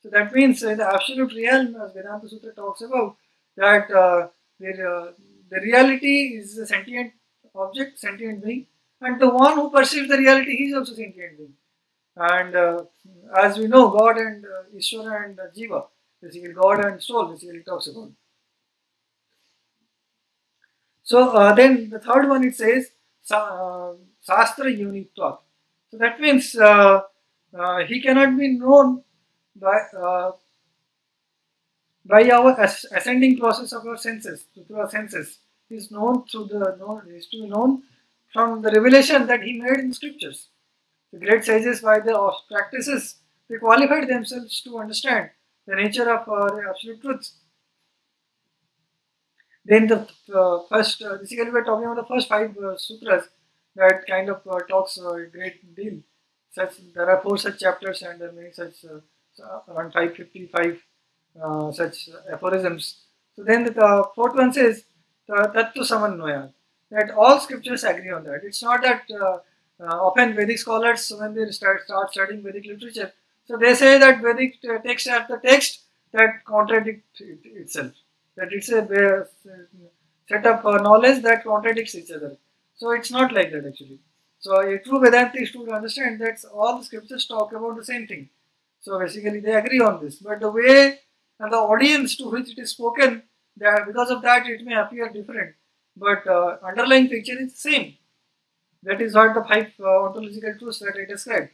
So that means in the absolute realm, as Vedanta Sutra talks about, that uh, the, uh, the reality is a sentient object, sentient being, and the one who perceives the reality, he is also sentient being. And uh, as we know, God and uh, Ishwar and uh, Jiva, basically God and soul, basically talks about. So uh, then the third one, it says, uh, Sastra Unitva. So that means uh, uh, he cannot be known by uh, by our ascending process of our senses, through our senses. He is known through the known, is to be known from the revelation that he made in the scriptures. The great sages, by their practices, they qualified themselves to understand the nature of our absolute truth. Then the uh, first, uh, basically we are talking about the first five uh, sutras that kind of uh, talks a uh, great deal. Such, there are four such chapters, and there are many such, uh, around five fifty-five. Uh, such uh, aphorisms. So then the uh, fourth one says Tattva Samanvaya, that all scriptures agree on that. It's not that uh, uh, often Vedic scholars, when they start, start studying Vedic literature, so they say that Vedic text after text that contradicts it, itself, that it's a set up for knowledge that contradicts each other. So it's not like that actually. So a true Vedanti should understand that all the scriptures talk about the same thing. So basically they agree on this, but the way and the audience to which it is spoken, that because of that it may appear different, but uh, underlying picture is the same. That is what the five uh, ontological truths that I described.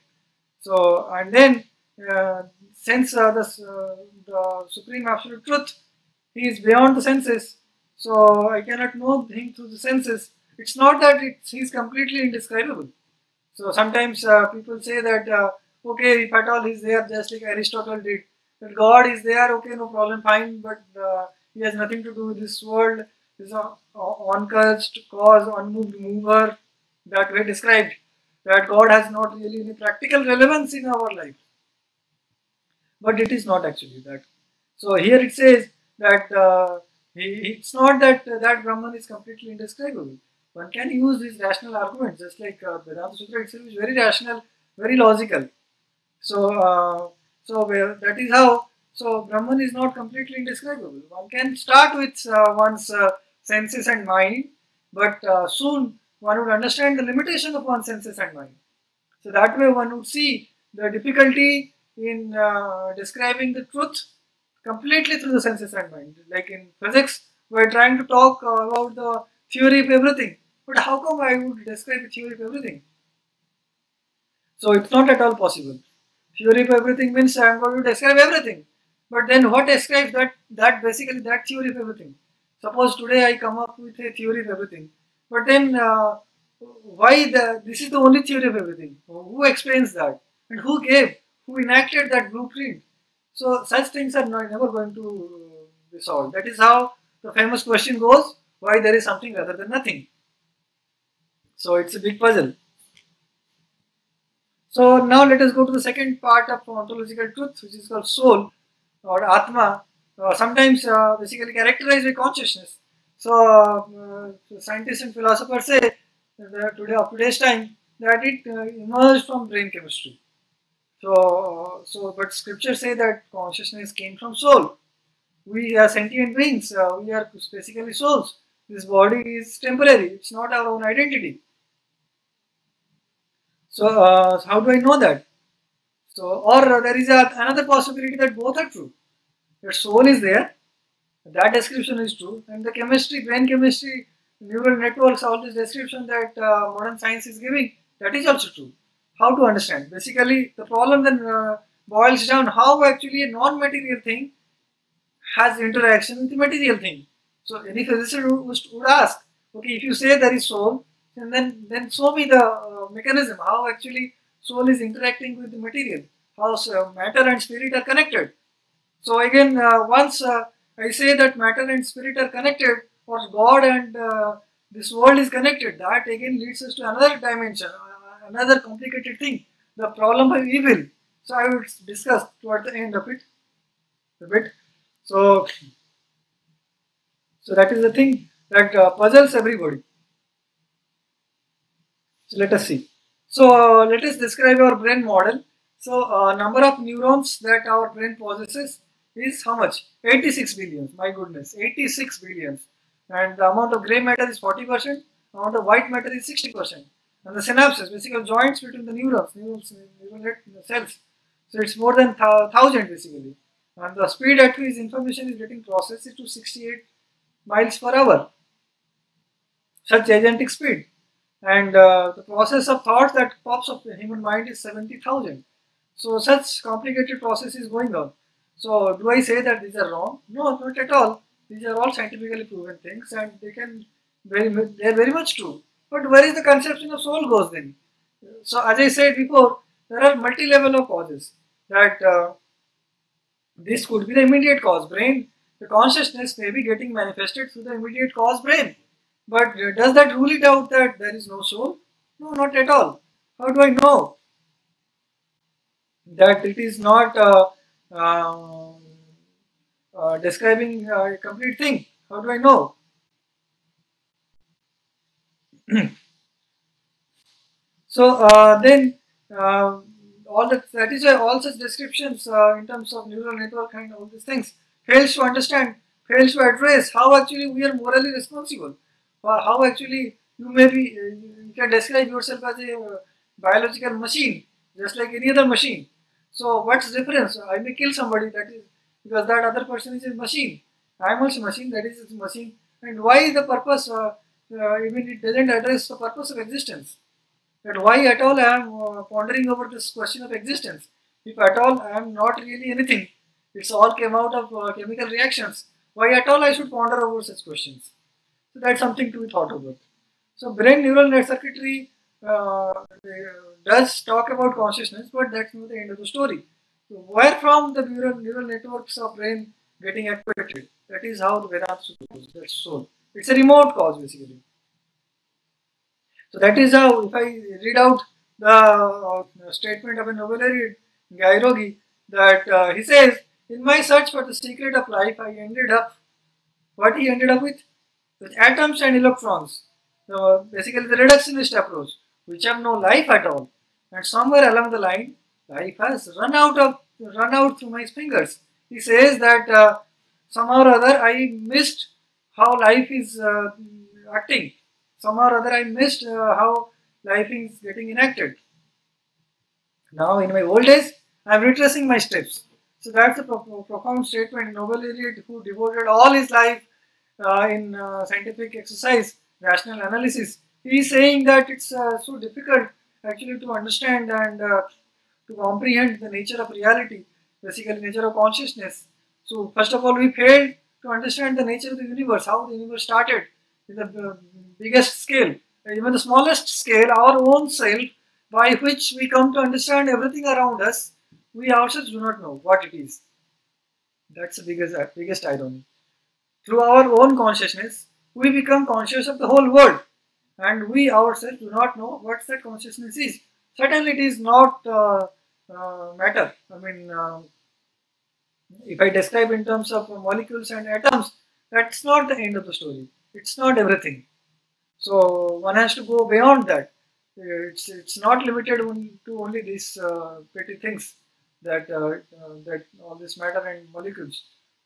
So, and then uh, since uh, the, uh, the Supreme Absolute Truth, he is beyond the senses, so I cannot know him through the senses. It's not that it's, he is completely indescribable. So sometimes uh, people say that, uh, okay, if at all he is there, just like Aristotle did, that God is there, okay, no problem, fine, but uh, he has nothing to do with this world, this uh, uncursed cause, unmoved mover that we described, that God has not really any practical relevance in our life. But it is not actually that. So here it says that uh, he, it's not that uh, that Brahman is completely indescribable. One can use these rational arguments, just like uh, Vedanta Sutra itself is very rational, very logical. So, uh, So that is how, so Brahman is not completely indescribable. One can start with uh, one's uh, senses and mind, but uh, soon one would understand the limitation of one's senses and mind. So that way one would see the difficulty in uh, describing the truth completely through the senses and mind. Like in physics, we are trying to talk uh, about the theory of everything, but how come I would describe the theory of everything? So it's not at all possible. Theory of everything means I am going to describe everything. But then what describes that, that basically that theory of everything? Suppose today I come up with a theory of everything. But then uh, why the, this is the only theory of everything? Who explains that? And who gave? Who enacted that blueprint? So such things are not, never going to be solved. That is how the famous question goes, why there is something rather than nothing. So it's a big puzzle. So now let us go to the second part of ontological truth, which is called soul or atma, uh, sometimes uh, basically characterized by consciousness. So uh, uh, scientists and philosophers say that today of today's time that it uh, emerged from brain chemistry. So, uh, so but scripture say that consciousness came from soul. We are sentient beings, uh, we are basically souls. This body is temporary, it's not our own identity. So, uh, how do I know that? So, or there is a, another possibility that both are true. That soul is there, that description is true, and the chemistry, brain chemistry, neural networks, all this description that uh, modern science is giving, that is also true. How to understand? Basically, the problem then uh, boils down how actually a non-material thing has interaction with the material thing. So any physicist would ask, okay, if you say there is soul, and then, then show me the uh, mechanism, how actually soul is interacting with the material, how uh, matter and spirit are connected. So again, uh, once uh, I say that matter and spirit are connected, or God and uh, this world is connected, that again leads us to another dimension, uh, another complicated thing, the problem of evil. So I will discuss toward the end of it a bit. So, so that is the thing that uh, puzzles everybody. So let us see. So uh, let us describe our brain model. So uh, number of neurons that our brain possesses is how much? eighty-six billion. My goodness, eighty-six billion. And the amount of grey matter is forty percent, amount of white matter is sixty percent. And the synapses, basically joints between the neurons, neurons, neural cells. So it's more than one thousand basically. And the speed at which information is getting processed is to sixty-eight miles per hour. Such gigantic speed. And uh, the process of thought that pops up in the human mind is seventy thousand. So such complicated process is going on. So do I say that these are wrong? No, not at all. These are all scientifically proven things, and they can very they are very much true. But where is the conception of soul goes then? So as I said before, there are multi-level of causes. That uh, this could be the immediate cause, brain. The consciousness may be getting manifested through the immediate cause, brain. But does that rule it out that there is no soul? No, not at all. How do I know that it is not uh, uh, uh, describing uh, a complete thing? How do I know? So uh, then uh, all that, that is uh, all such descriptions uh, in terms of neural network and all these things fails to understand, fails to address how actually we are morally responsible. Or how actually you may be, you can describe yourself as a biological machine, just like any other machine. So what's the difference? I may kill somebody, that is because that other person is a machine. I am also a machine, that is a machine. And why is the purpose? Uh, uh, even it doesn't address the purpose of existence. That why at all I am uh, pondering over this question of existence? If at all I am not really anything, it's all came out of uh, chemical reactions. Why at all I should ponder over such questions? So that's something to be thought about. So brain neural net circuitry uh, does talk about consciousness, but that's not the end of the story. So where from the neural, neural networks of brain getting activated? That is how the Vedanta Sutra goes. That's soul. It's a remote cause basically. So that is how, if I read out the statement of a novelary, Gairogi, that uh, he says, in my search for the secret of life, I ended up, what he ended up with? With atoms and electrons, so basically the reductionist approach, which have no life at all. And somewhere along the line, life has run out of run out through my fingers. He says that uh, somehow or other I missed how life is uh, acting. Somehow or other I missed uh, how life is getting enacted. Now in my old age, I am retracing my steps. So that's a pro profound statement. Nobel laureate who devoted all his life Uh, in uh, scientific exercise, rational analysis, he is saying that it's uh, so difficult actually to understand and uh, to comprehend the nature of reality, basically nature of consciousness. So first of all, we failed to understand the nature of the universe, how the universe started in the uh, biggest scale, even the smallest scale, our own self, by which we come to understand everything around us. We ourselves do not know what it is. That's the biggest, uh, biggest irony. Through our own consciousness, we become conscious of the whole world, and we ourselves do not know what that consciousness is. Certainly it is not uh, uh, matter. I mean, uh, if I describe in terms of molecules and atoms, that's not the end of the story. It's not everything. So one has to go beyond that. It's, it's not limited to only these uh, petty things, that, uh, uh, that all this matter and molecules.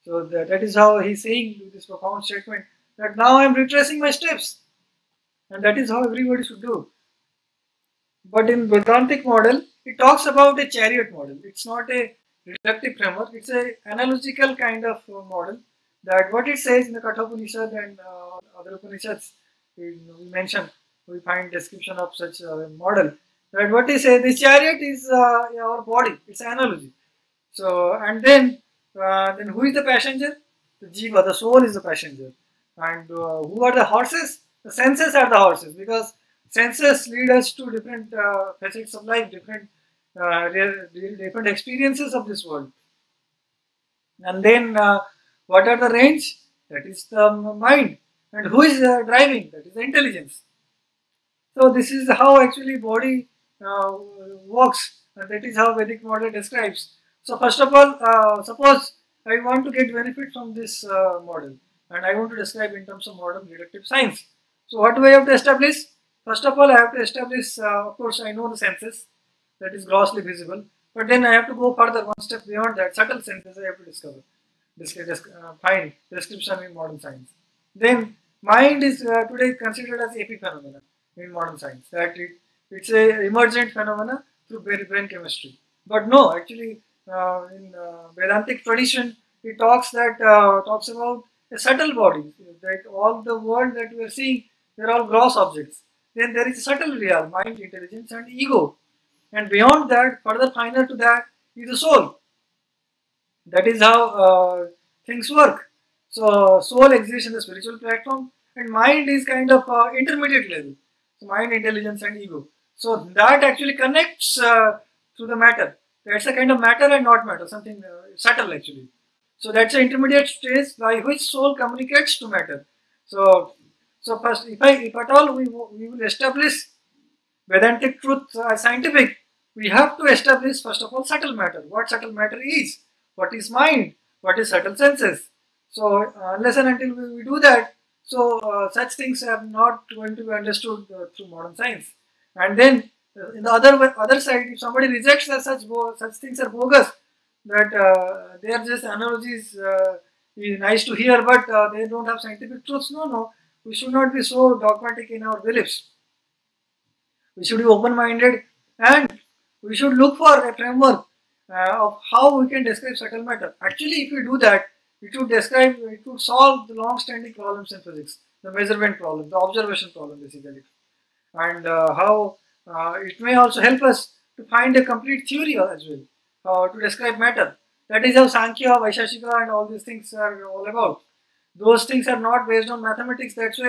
So that, that is how he's saying this profound statement, that now I am retracing my steps, and that is how everybody should do. But in Vedantic model, it talks about a chariot model. It's not a reductive framework. It's an analogical kind of model, that what it says in the Kathopanishad and uh, other Upanishads, we mentioned, we find description of such a model. That what he says, the chariot is uh, our body. It's an analogy. So, and then Uh, then who is the passenger? the jiva, the soul, is the passenger. And uh, who are the horses? The senses are the horses, because senses lead us to different uh, facets of life, different uh, different experiences of this world. And then uh, what are the reins? That is the mind. And who is uh, driving? That is the intelligence. So this is how actually body uh, works, and that is how Vedic model describes. So first of all, uh, suppose I want to get benefit from this uh, model, and I want to describe in terms of modern deductive science. So what do I have to establish? First of all, I have to establish, uh, of course, I know the senses, that is grossly visible, but then I have to go further, one step beyond that, subtle senses I have to discover, uh, find description in modern science. Then mind is uh, today considered as epiphenomena in modern science, that it, it's a emergent phenomena through brain chemistry. But no, actually, uh, in uh, Vedantic tradition, it talks that uh, talks about a subtle body, that all the world that we are seeing, they are all gross objects. Then there is a subtle realm, mind, intelligence, and ego. And beyond that, further finer to that is the soul. That is how uh, things work. So soul exists in the spiritual platform, and mind is kind of uh, intermediate level. So mind, intelligence, and ego. So that actually connects uh, to the matter. That's a kind of matter and not matter, something uh, subtle actually. So that's an intermediate stage by which soul communicates to matter. So. So first, if, I, if at all we, we will establish Vedantic truth as scientific, we have to establish first of all subtle matter. What subtle matter is? What is mind? What is subtle senses? So uh, unless and until we, we do that, so uh, such things are not going to be understood uh, through modern science. And then uh, in the other other side, if somebody rejects that such such things are bogus, that uh, they are just analogies, uh, is nice to hear, but uh, they don't have scientific truths. No, no. We should not be so dogmatic in our beliefs. We should be open-minded, and we should look for a framework uh, of how we can describe subtle matter. Actually, if we do that, it would describe, it would solve the long-standing problems in physics, the measurement problem, the observation problem basically, and uh, how uh, it may also help us to find a complete theory as well uh, to describe matter. That is how Sankhya, Vaisheshika, and all these things are all about. Those things are not based on mathematics, that's why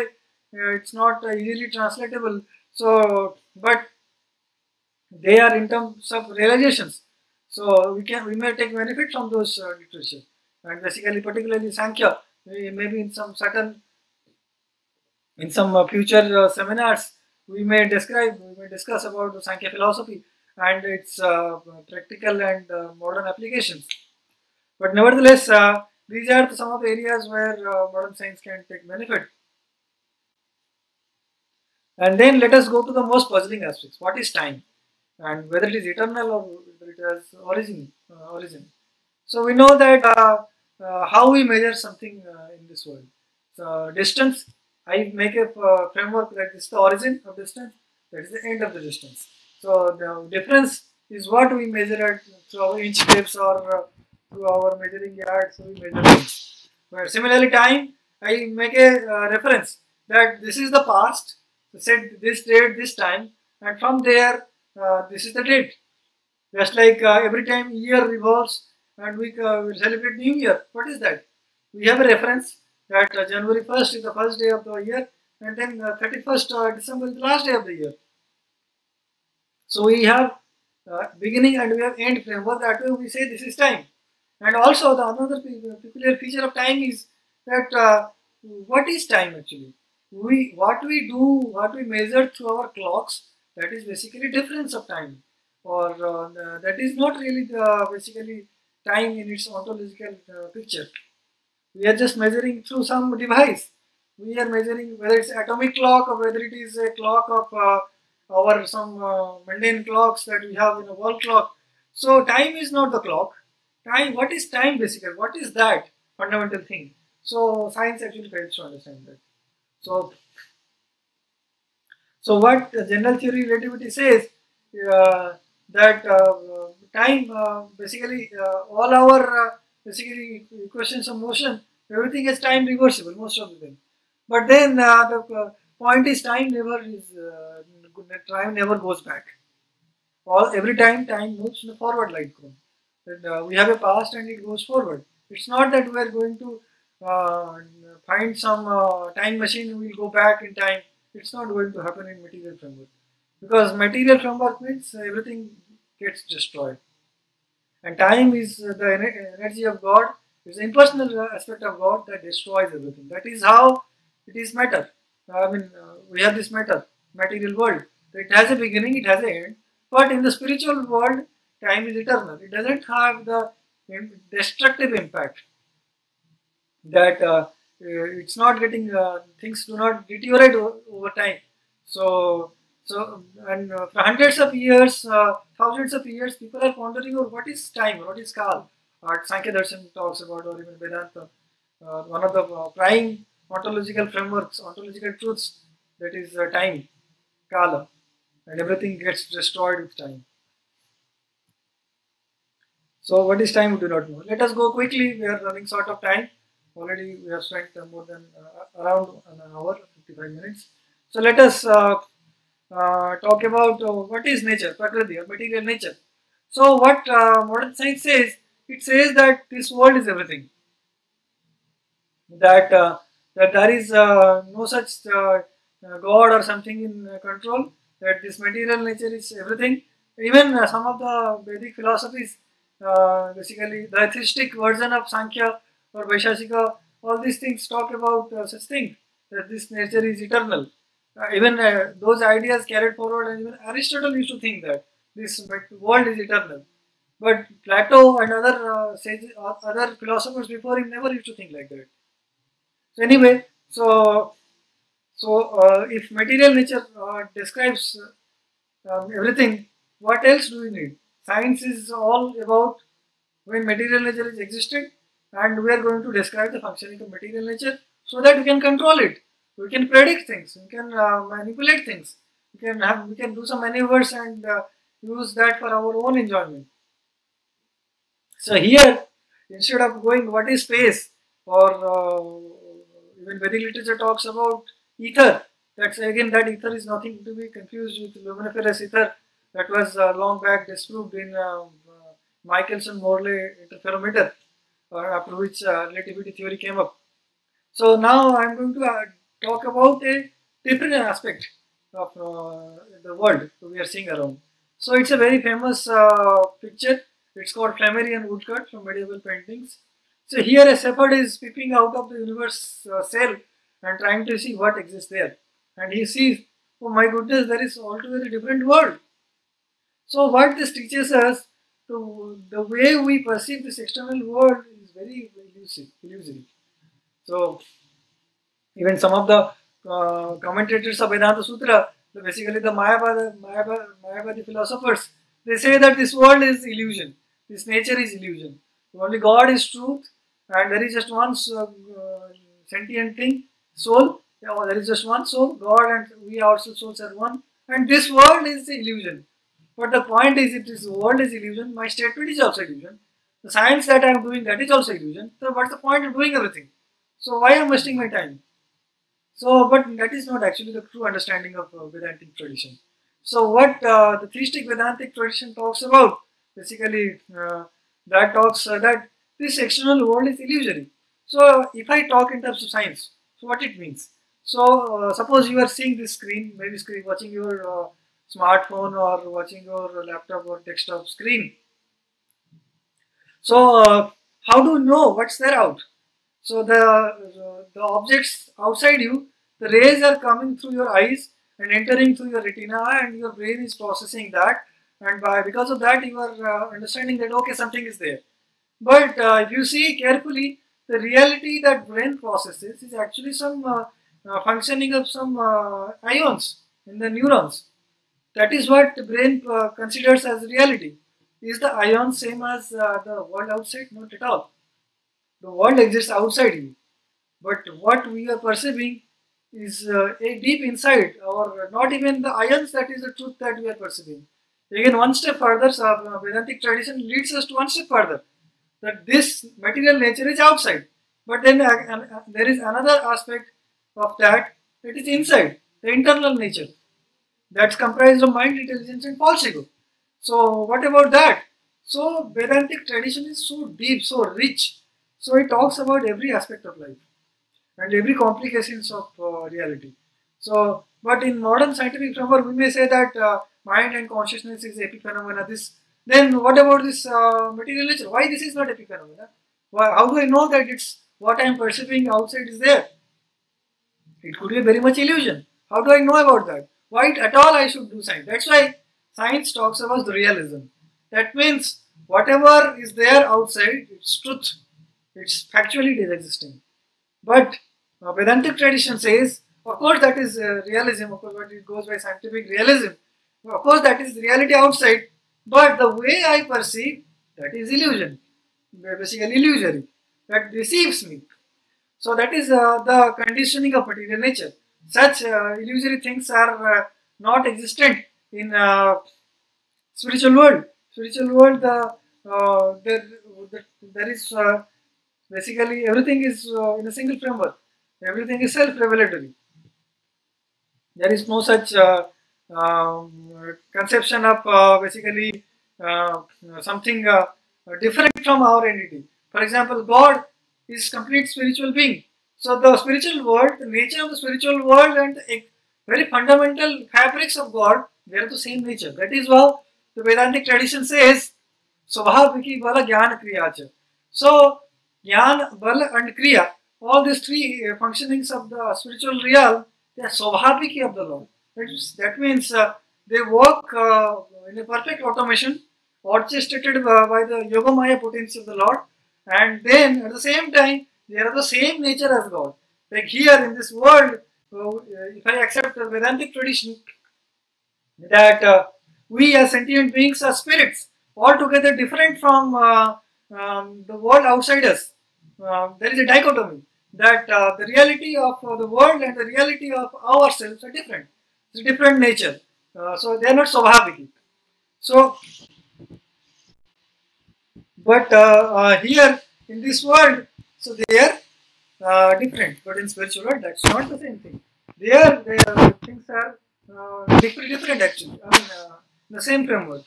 uh, it's not uh, easily translatable. So, but they are in terms of realizations. So we can we may take benefit from those uh, literature, and basically, particularly Sankhya, maybe in some certain, in some uh, future uh, seminars, we may describe, we may discuss about the Sankhya philosophy and its uh, practical and uh, modern applications. But nevertheless. Uh, These are some of the areas where uh, modern science can take benefit. And then let us go to the most puzzling aspects. What is time? And whether it is eternal or whether it has origin. Uh, origin. So we know that uh, uh, how we measure something uh, in this world. So distance, I make a uh, framework that is the origin of distance, that is the end of the distance. So the difference is what we measure at through our inch steps or uh, to our measuring yard, so we measure things. Where similarly, time, I make a uh, reference that this is the past, said this date, this time, and from there, uh, this is the date. Just like uh, every time year revolves and we uh, will celebrate New Year. What is that? We have a reference that uh, January first is the first day of the year, and then uh, thirty-first uh, December is the last day of the year. So we have uh, beginning and we have end framework, that way we say this is time. And also the another peculiar feature of time is that uh, what is time actually? We what we do, what we measure through our clocks, that is basically difference of time, or uh, the, that is not really the basically time in its ontological uh, picture. We are just measuring through some device. We are measuring whether it's atomic clock or whether it is a clock of uh, our some uh, mundane clocks that we have in a wall clock. So time is not the clock. Time, what is time basically? What is that fundamental thing? So science actually fails to understand that. So, so what the general theory relativity says uh, that uh, time uh, basically uh, all our uh, basically equations of motion, everything is time reversible, most of the thing. But then uh, the point is time never is uh, time never goes back. All every time time moves in the forward light cone. And, uh, we have a past and it goes forward. It's not that we are going to uh, find some uh, time machine, we will go back in time. It's not going to happen in material framework, because material framework means everything gets destroyed. And time is the energy of God, it's the impersonal aspect of God that destroys everything. That is how it is matter. I mean, uh, we have this matter, material world. It has a beginning, it has an end. But in the spiritual world, time is eternal. It doesn't have the destructive impact that uh, it's not getting, uh, things do not deteriorate over time. So, so and uh, for hundreds of years, uh, thousands of years, people are pondering over what is time, what is Kal. Or Sankhya Darshan talks about, or even Vedanta, uh, one of the uh, prime ontological frameworks, ontological truths, that is uh, time, Kala, and everything gets destroyed with time. So what is time, we do not know. Let us go quickly, we are running short of time. Already we have spent uh, more than uh, around an hour, fifty-five minutes. So let us uh, uh, talk about uh, what is nature, Prakriti or material nature. So what uh, modern science says, it says that this world is everything. That, uh, that there is uh, no such uh, God or something in control. That this material nature is everything. Even uh, some of the Vedic philosophies, uh, basically the atheistic version of Sankhya or Vaisheshika, all these things talk about uh, such thing, that this nature is eternal. Uh, even uh, those ideas carried forward, and even Aristotle used to think that this world is eternal. But Plato and other uh, sages, other philosophers before him never used to think like that. So anyway, so so uh, if material nature uh, describes uh, um, everything, what else do we need? Science is all about when material nature is existed, and we are going to describe the functioning of material nature so that we can control it. We can predict things. We can uh, manipulate things. We can have, we can do some maneuvers and uh, use that for our own enjoyment. So here, instead of going what is space, or uh, even Vedic literature talks about ether. That's again, that ether is nothing to be confused with luminiferous ether that was uh, long back disproved in uh, uh, Michelson-Morley interferometer, uh, after which uh, relativity theory came up. So now I'm going to uh, talk about a different aspect of uh, the world we are seeing around. So it's a very famous uh, picture. It's called Flammarion woodcut from medieval paintings. So here a shepherd is peeping out of the universe uh, cell and trying to see what exists there. And he sees, oh my goodness, there is altogether a different world. So what this teaches us, to the way we perceive this external world is very illusory. So even some of the uh, commentators of Vedanta Sutra, basically the Mayavadi, Mayavadi, Mayavadi philosophers, they say that this world is illusion. This nature is illusion. Only God is truth, and there is just one uh, sentient thing, soul. There is just one soul. God and we also souls are one. And this world is the illusion. But the point is, if this world is illusion, my statement is also illusion. The science that I am doing, that is also illusion. So what's the point of doing everything? So why am I wasting my time? So, but that is not actually the true understanding of uh, Vedantic tradition. So what uh, the theistic Vedantic tradition talks about, basically uh, that talks uh, that this external world is illusory. So if I talk in terms of science, so what it means? So uh, suppose you are seeing this screen, maybe screen, watching your uh, smartphone or watching your laptop or desktop screen. So uh, how do you know what's there out? So the, uh, the objects outside you, the rays are coming through your eyes and entering through your retina, and your brain is processing that, and by because of that you are uh, understanding that okay, something is there. But uh, if you see carefully, the reality that brain processes is actually some uh, uh, functioning of some uh, ions in the neurons. That is what the brain uh, considers as reality. Is the ion same as uh, the world outside? Not at all. The world exists outside you, but what we are perceiving is uh, a deep inside, or not even the ions, that is the truth that we are perceiving. Again, one step further, so Vedantic tradition leads us to one step further, that this material nature is outside, but then uh, uh, there is another aspect of that, that is inside, the internal nature, that's comprised of mind, intelligence and false ego. So what about that? So Vedantic tradition is so deep, so rich, So it talks about every aspect of life and every complications of uh, reality. So, but in modern scientific framework, we may say that uh, mind and consciousness is epiphenomena. This, then what about this uh, material nature? Why this is not epiphenomena? Why, how do I know that it's what I am perceiving outside is there? It could be very much illusion. How do I know about that? Why at all I should do science? That's why science talks about the realism. That means whatever is there outside, it's truth. It's factually it is existing. But uh, Vedantic tradition says, of course that is uh, realism, of course, but it goes by scientific realism. Of course that is reality outside, but the way I perceive, that is illusion. Basically illusory. That deceives me. So that is uh, the conditioning of material nature. Such uh, illusory things are uh, not existent in uh, spiritual world. Spiritual world, the, uh, there, the, there is uh, basically everything is uh, in a single framework. Everything is self-revelatory. There is no such uh, um, conception of uh, basically uh, something uh, different from our entity. For example, God is complete spiritual being. So the spiritual world, the nature of the spiritual world and the very fundamental fabrics of God, they are the same nature. That is how the Vedantic tradition says, Svabhaviki Bala Jnana Kriya Cha. So Jnana, Bala and Kriya, all these three uh, functionings of the spiritual realm, they are Svabhaviki of the Lord. That, is, that means uh, they work uh, in a perfect automation, orchestrated uh, by the Yogamaya potency of the Lord, and then at the same time, they are the same nature as God. Like here in this world, uh, if I accept the Vedantic tradition that uh, we as sentient beings are spirits, altogether different from uh, um, the world outside us. Uh, there is a dichotomy that uh, the reality of uh, the world and the reality of ourselves are different. It's a different nature. Uh, so they are not svabhaviki. So, but uh, uh, here in this world, so they are uh, different, but in spiritual world, that's not the same thing. There, their things are uh, different, different actually, I mean, uh, the same framework.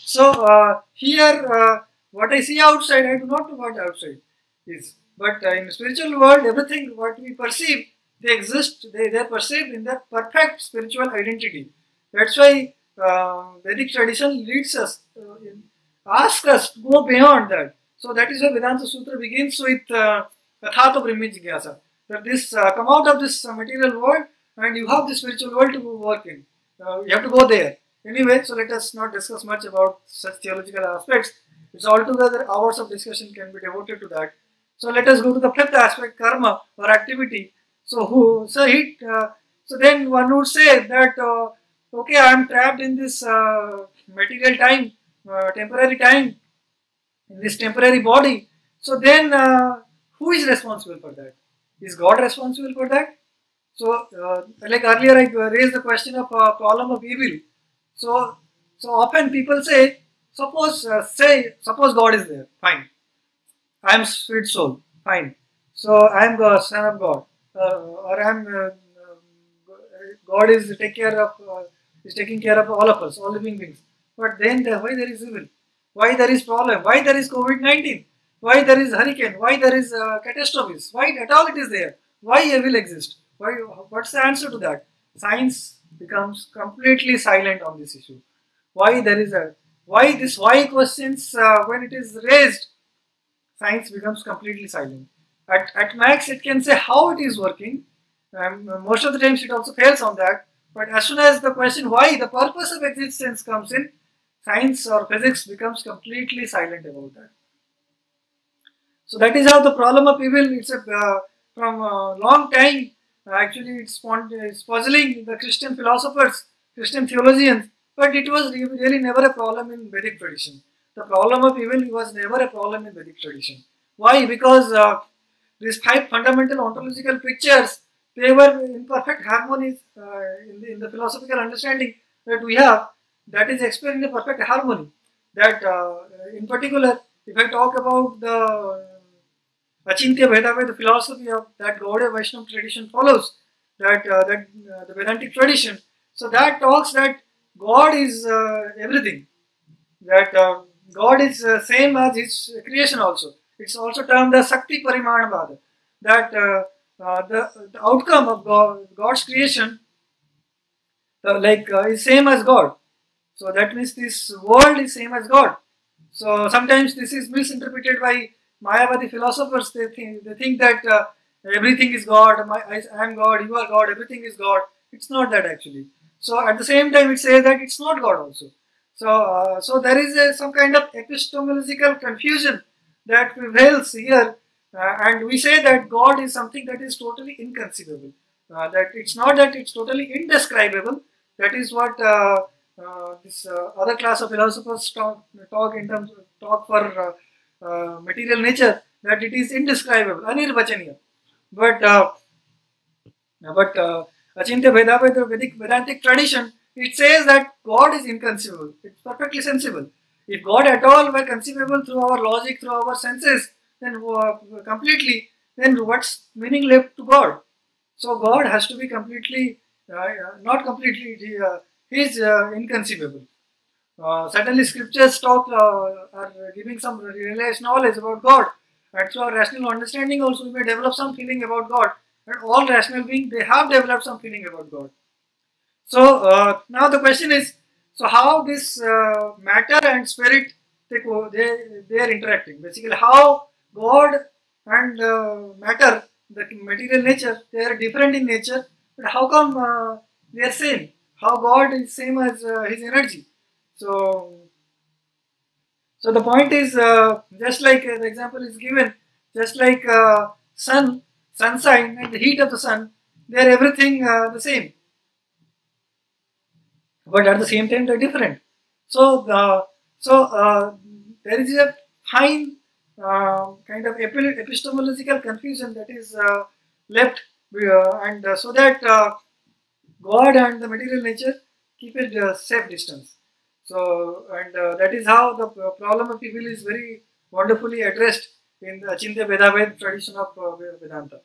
So, uh, here, uh, what I see outside, I do not know what outside is. But uh, in the spiritual world, everything, what we perceive, they exist, they, they are perceived in their perfect spiritual identity. That's why uh, Vedic tradition leads us, uh, in, asks us to go beyond that. So that is why Vedanta Sutra begins with Kathato Brahmi Jigyasa. That this, uh, come out of this uh, material world and you have the spiritual world to work in. Uh, you have to go there. Anyway, so let us not discuss much about such theological aspects. It's altogether hours of discussion can be devoted to that. So let us go to the fifth aspect, karma or activity. So who? So he. Uh, so then one would say that uh, okay, I am trapped in this uh, material time, uh, temporary time, in this temporary body. So then, uh, who is responsible for that? Is God responsible for that? So, uh, like earlier, I raised the question of uh, problem of evil. So, so often people say, suppose uh, say suppose God is there, fine. I am sweet soul, fine. So I am the son of God, uh, or I am uh, God is take care of uh, is taking care of all of us, all living beings. But then the, why there is evil? Why there is problem? Why there is COVID nineteen? Why there is hurricane? Why there is uh, catastrophes? Why at all it is there? Why evil exists? Why? What's the answer to that? Science becomes completely silent on this issue. Why there is a why this why questions uh, when it is raised, science becomes completely silent. At at max it can say how it is working. Um, most of the times it also fails on that. But as soon as the question why, the purpose of existence comes in, science or physics becomes completely silent about that. So that is how the problem of evil, it's a, uh, from a long time, actually it's, it's puzzling the Christian philosophers, Christian theologians, but it was really never a problem in Vedic tradition. The problem of evil was never a problem in Vedic tradition. Why? Because uh, these five fundamental ontological pictures, they were in perfect harmony uh, in, the, in the philosophical understanding that we have. That is explained in a perfect harmony. That uh, in particular, if I talk about the Achintya Bhedavai, the philosophy of that Gaudiya Vaishnava tradition follows, that, uh, that uh, the Vedantic tradition, so that talks that God is uh, everything, that uh, God is uh, same as His creation also. It's also termed as Sakti Parimanabad, that uh, uh, the, the outcome of God, God's creation uh, like uh, is same as God. So that means this world is same as God. So sometimes this is misinterpreted by Mayavadi philosophers. They think, they think that uh, everything is God, my, I, I am God, you are God, everything is God. It's not that actually. So at the same time it says that it's not God also. So, uh, so there is a, some kind of epistemological confusion that prevails here, uh, and we say that God is something that is totally inconceivable. Uh, that it's not that it's totally indescribable. That is what uh, uh, this uh, other class of philosophers talk, talk in terms of, talk for uh, uh, material nature, that it is indescribable, anirvachaniya. But uh, but uh, Achintya Veda, the Vedic Vedantic tradition, it says that God is inconceivable. It's perfectly sensible. If God at all were conceivable through our logic, through our senses, then uh, completely, then what's meaning left to God? So God has to be completely, uh, not completely, he uh, is uh, inconceivable. Uh, certainly scriptures talk, uh, are giving some realized knowledge about God. And through our rational understanding also we may develop some feeling about God. And all rational beings, they have developed some feeling about God. So uh, now the question is, so how this uh, matter and spirit, they, they, they are interacting. Basically how God and uh, matter, the material nature, they are different in nature, but how come uh, they are same? How God is same as uh, his energy? So, so the point is, uh, just like uh, the example is given, just like uh, sun, sunshine and the heat of the sun, they are everything uh, the same. But at the same time, they're different. So, uh, so uh, there is a fine uh, kind of epistemological confusion that is uh, left, uh, and uh, so that uh, God and the material nature keep a uh, safe distance. So, and uh, that is how the problem of evil is very wonderfully addressed in the Achintya Vedaved tradition of uh, Vedanta.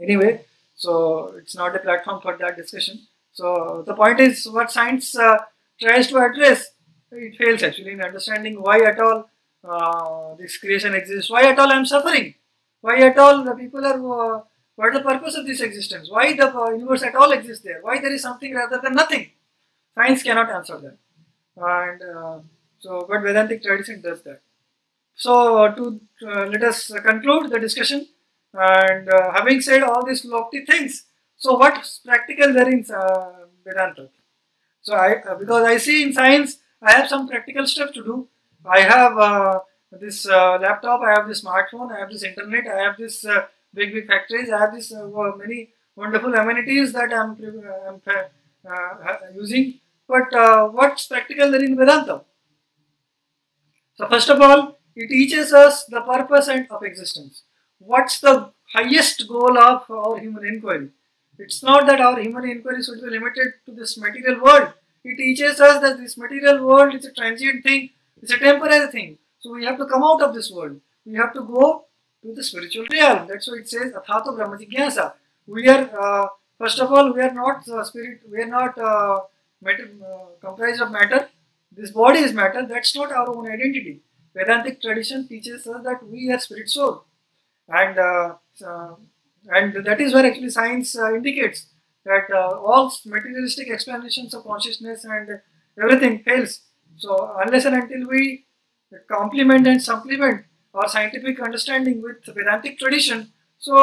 Anyway, so it's not a platform for that discussion. So the point is, what science uh, tries to address, it fails actually in understanding why at all uh, this creation exists, why at all I am suffering, why at all the people are, uh, what is the purpose of this existence, why the uh, universe at all exists there, why there is something rather than nothing. Science cannot answer that. And uh, so, but Vedantic tradition does that. So uh, to uh, let us conclude the discussion, and uh, having said all these lofty things, so what's practical there in uh, Vedanta? So I, uh, because I see in science, I have some practical stuff to do. I have uh, this uh, laptop, I have this smartphone, I have this internet, I have this uh, big big factories, I have this uh, many wonderful amenities that I'm, I'm uh, using. But uh, what's practical there in Vedanta? So first of all, it teaches us the purpose and of existence. What's the highest goal of our human inquiry? It's not that our human inquiry should be limited to this material world. It teaches us that this material world is a transient thing, it's a temporary thing. So we have to come out of this world. We have to go to the spiritual realm. That's why it says, Athato Brahma Jigyasa. We are, uh, first of all, we are not uh, spirit, we are not uh, matter, uh, comprised of matter. This body is matter. That's not our own identity. Vedantic tradition teaches us that we are spirit soul. And uh, uh, And that is where actually science uh, indicates that uh, all materialistic explanations of consciousness and everything fails. So unless and until we complement and supplement our scientific understanding with Vedantic tradition, so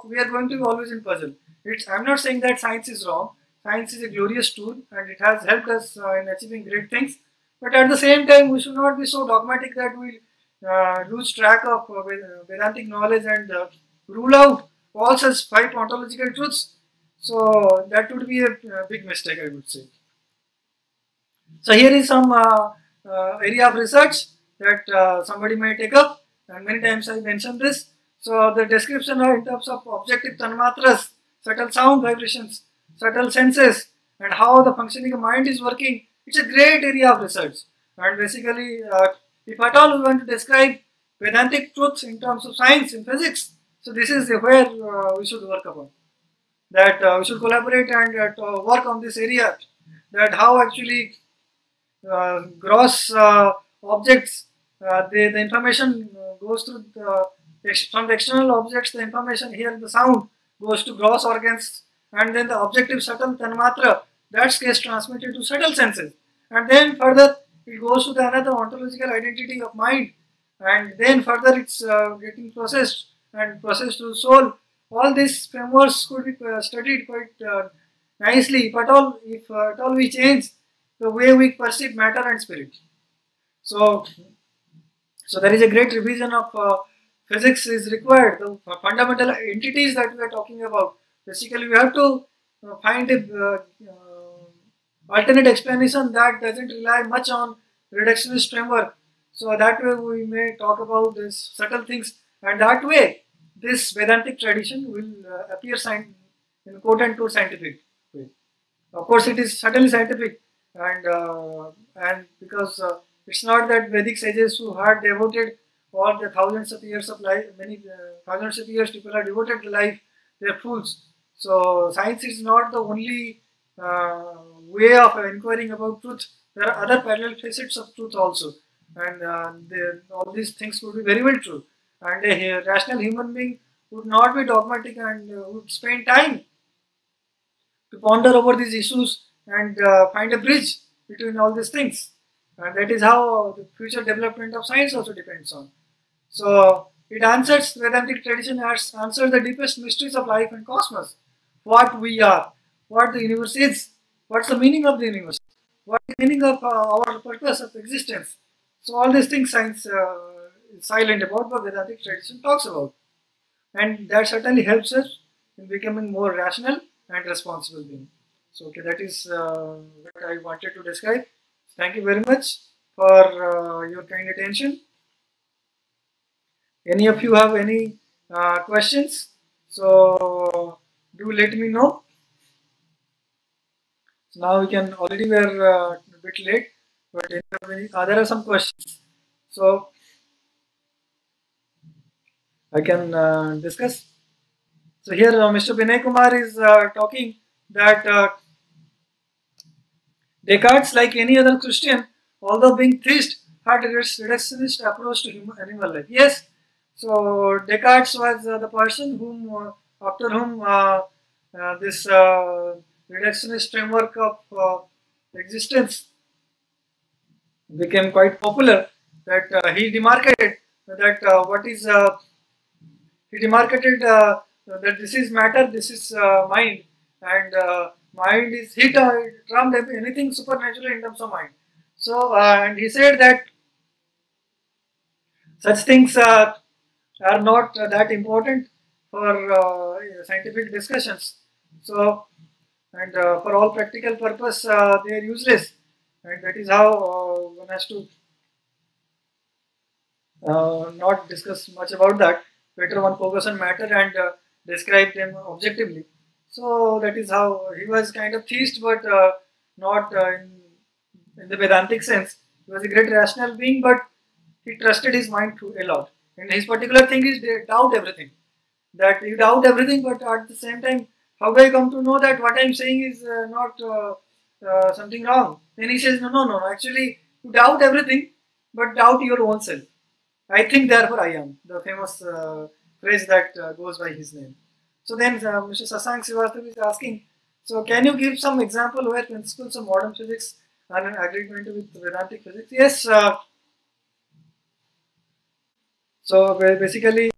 uh, we are going to be always in puzzle. It's, I'm not saying that science is wrong. Science is a glorious tool and it has helped us uh, in achieving great things. But at the same time, we should not be so dogmatic that we uh, lose track of uh, Vedantic knowledge and uh, rule out all such five ontological truths. So that would be a uh, big mistake, I would say. So here is some uh, uh, area of research that uh, somebody may take up, and many times I mentioned this. So the description in terms of objective tanmatras, subtle sound vibrations, subtle senses, and how the functioning of mind is working, it's a great area of research. And basically, uh, if at all we want to describe Vedantic truths in terms of science and physics, so this is where uh, we should work upon, that uh, we should collaborate and uh, work on this area, that how actually uh, gross uh, objects uh, they, the information goes to the, from the external objects, the information here, the sound goes to gross organs, and then the objective subtle tanmatra, that's gets transmitted to subtle senses, and then further it goes to the another ontological identity of mind, and then further it's uh, getting processed and processed through soul. All these frameworks could be studied quite uh, nicely, if at all, if uh, at all we change the way we perceive matter and spirit. So, so there is a great revision of uh, physics is required. The fundamental entities that we are talking about, basically we have to uh, find a uh, alternate explanation that doesn't rely much on reductionist framework. So that way we may talk about these subtle things, and that way this Vedantic tradition will uh, appear in quote and quote scientific way. Of course, it is certainly scientific, and uh, and because uh, it's not that Vedic sages who had devoted all the thousands of years of life, many uh, thousands of years people are devoted to life, they are fools. So science is not the only uh, way of inquiring about truth. There are other parallel facets of truth also, and uh, they, all these things would be very well true. And a rational human being would not be dogmatic and uh, would spend time to ponder over these issues and uh, find a bridge between all these things. And that is how the future development of science also depends on. So it answers, Vedantic tradition has answered the deepest mysteries of life and cosmos. What we are, what the universe is, what's the meaning of the universe, what's the meaning of uh, our purpose of existence. So all these things science uh, silent about, but Vedantic tradition talks about, and that certainly helps us in becoming more rational and responsible being. So okay, that is uh, what I wanted to describe. Thank you very much for uh, your kind attention. Any of you have any uh, questions, so do let me know. So now we can already we are uh, a bit late, but any, uh, there are some questions. So I can uh, discuss. So here uh, Mister Binay Kumar is uh, talking that uh, Descartes, like any other Christian, although being theist, had a reductionist approach to human animal life. Yes, so Descartes was uh, the person whom, uh, after whom uh, uh, this uh, reductionist framework of uh, existence became quite popular, that uh, he demarcated that uh, what is uh, He demarcated uh, that this is matter, this is uh, mind, and uh, mind is hit uh, trumped anything supernatural in terms of mind. So, uh, and he said that such things uh, are not uh, that important for uh, scientific discussions. So, and uh, for all practical purpose, uh, they are useless, and that is how uh, one has to uh, not discuss much about that. Better one focus on matter and uh, describe them objectively. So that is how he was kind of theist, but uh, not uh, in, in the Vedantic sense. He was a great rational being, but he trusted his mind to a lot. And his particular thing is they doubt everything. That you doubt everything, but at the same time, how do I come to know that what I am saying is uh, not uh, uh, something wrong? Then he says, no, no, no. Actually, you doubt everything, but doubt your own self. I think, therefore I am, the famous uh, phrase that uh, goes by his name. So then uh, Mister Sasank Srivastava is asking, so can you give some example where principles of modern physics are in agreement with Vedantic physics? Yes. Uh, so basically,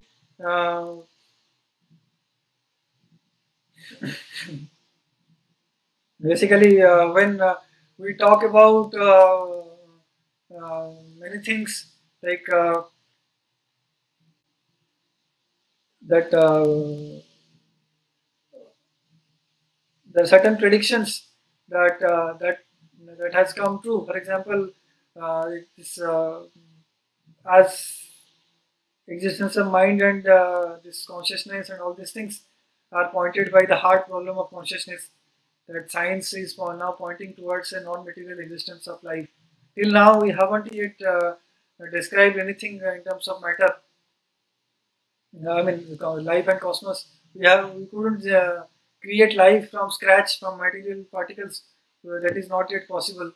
uh, basically uh, when uh, we talk about uh, uh, many things like uh, that uh, there are certain predictions that uh, that that has come true. For example, uh, this uh, as existence of mind and uh, this consciousness and all these things are pointed by the hard problem of consciousness, that science is now pointing towards a non-material existence of life. Till now, we haven't yet uh, describe anything in terms of matter. I mean, life and cosmos. We have we couldn't uh, create life from scratch from material particles. That is not yet possible,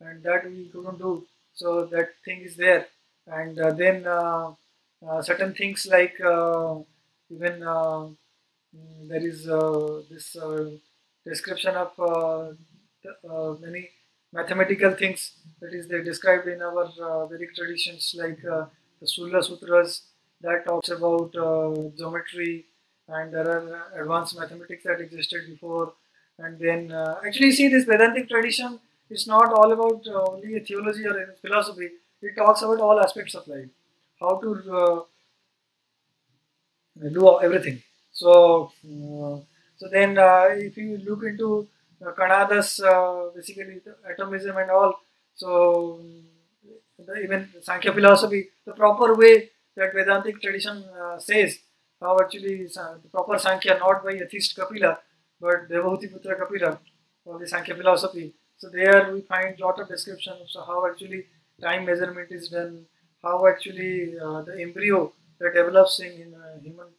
and that we couldn't do. So that thing is there. and uh, then uh, uh, certain things like uh, even uh, there is uh, this uh, description of uh, the, uh, many mathematical things that is they described in our uh, Vedic traditions, like uh, the Surya Sutras that talks about uh, geometry, and there are advanced mathematics that existed before. And then uh, actually see, this Vedantic tradition is not all about uh, only theology or philosophy. It talks about all aspects of life, how to uh, do everything. So, uh, so then uh, if you look into Uh, Kanada's uh, basically the atomism and all, so the, even Sankhya philosophy, the proper way that Vedantic tradition uh, says, how actually uh, the proper Sankhya, not by atheist Kapila, but Devahuti Putra Kapila, or the Sankhya philosophy. So there we find lot of description of how actually time measurement is done, how actually uh, the embryo that develops in, in uh, human,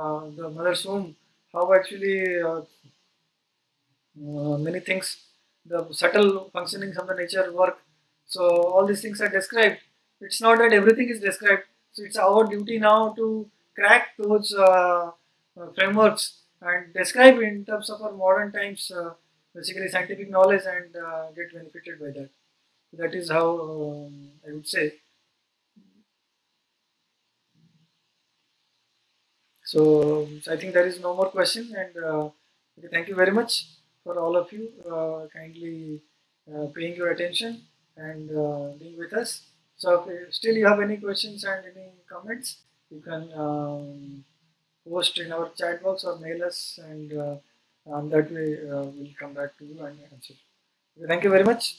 uh, the mother's womb, how actually uh, Uh, many things, the subtle functionings of the nature work. So all these things are described. It's not that everything is described. So it's our duty now to crack those uh, uh, frameworks and describe in terms of our modern times, uh, basically scientific knowledge, and uh, get benefited by that. So that is how um, I would say. So, so I think there is no more question, and uh, okay, thank you very much for all of you uh, kindly uh, paying your attention and uh, being with us. So if still you have any questions and any comments, you can um, post in our chat box or mail us, and uh, um, that way uh, we'll come back to you and answer. Thank you very much.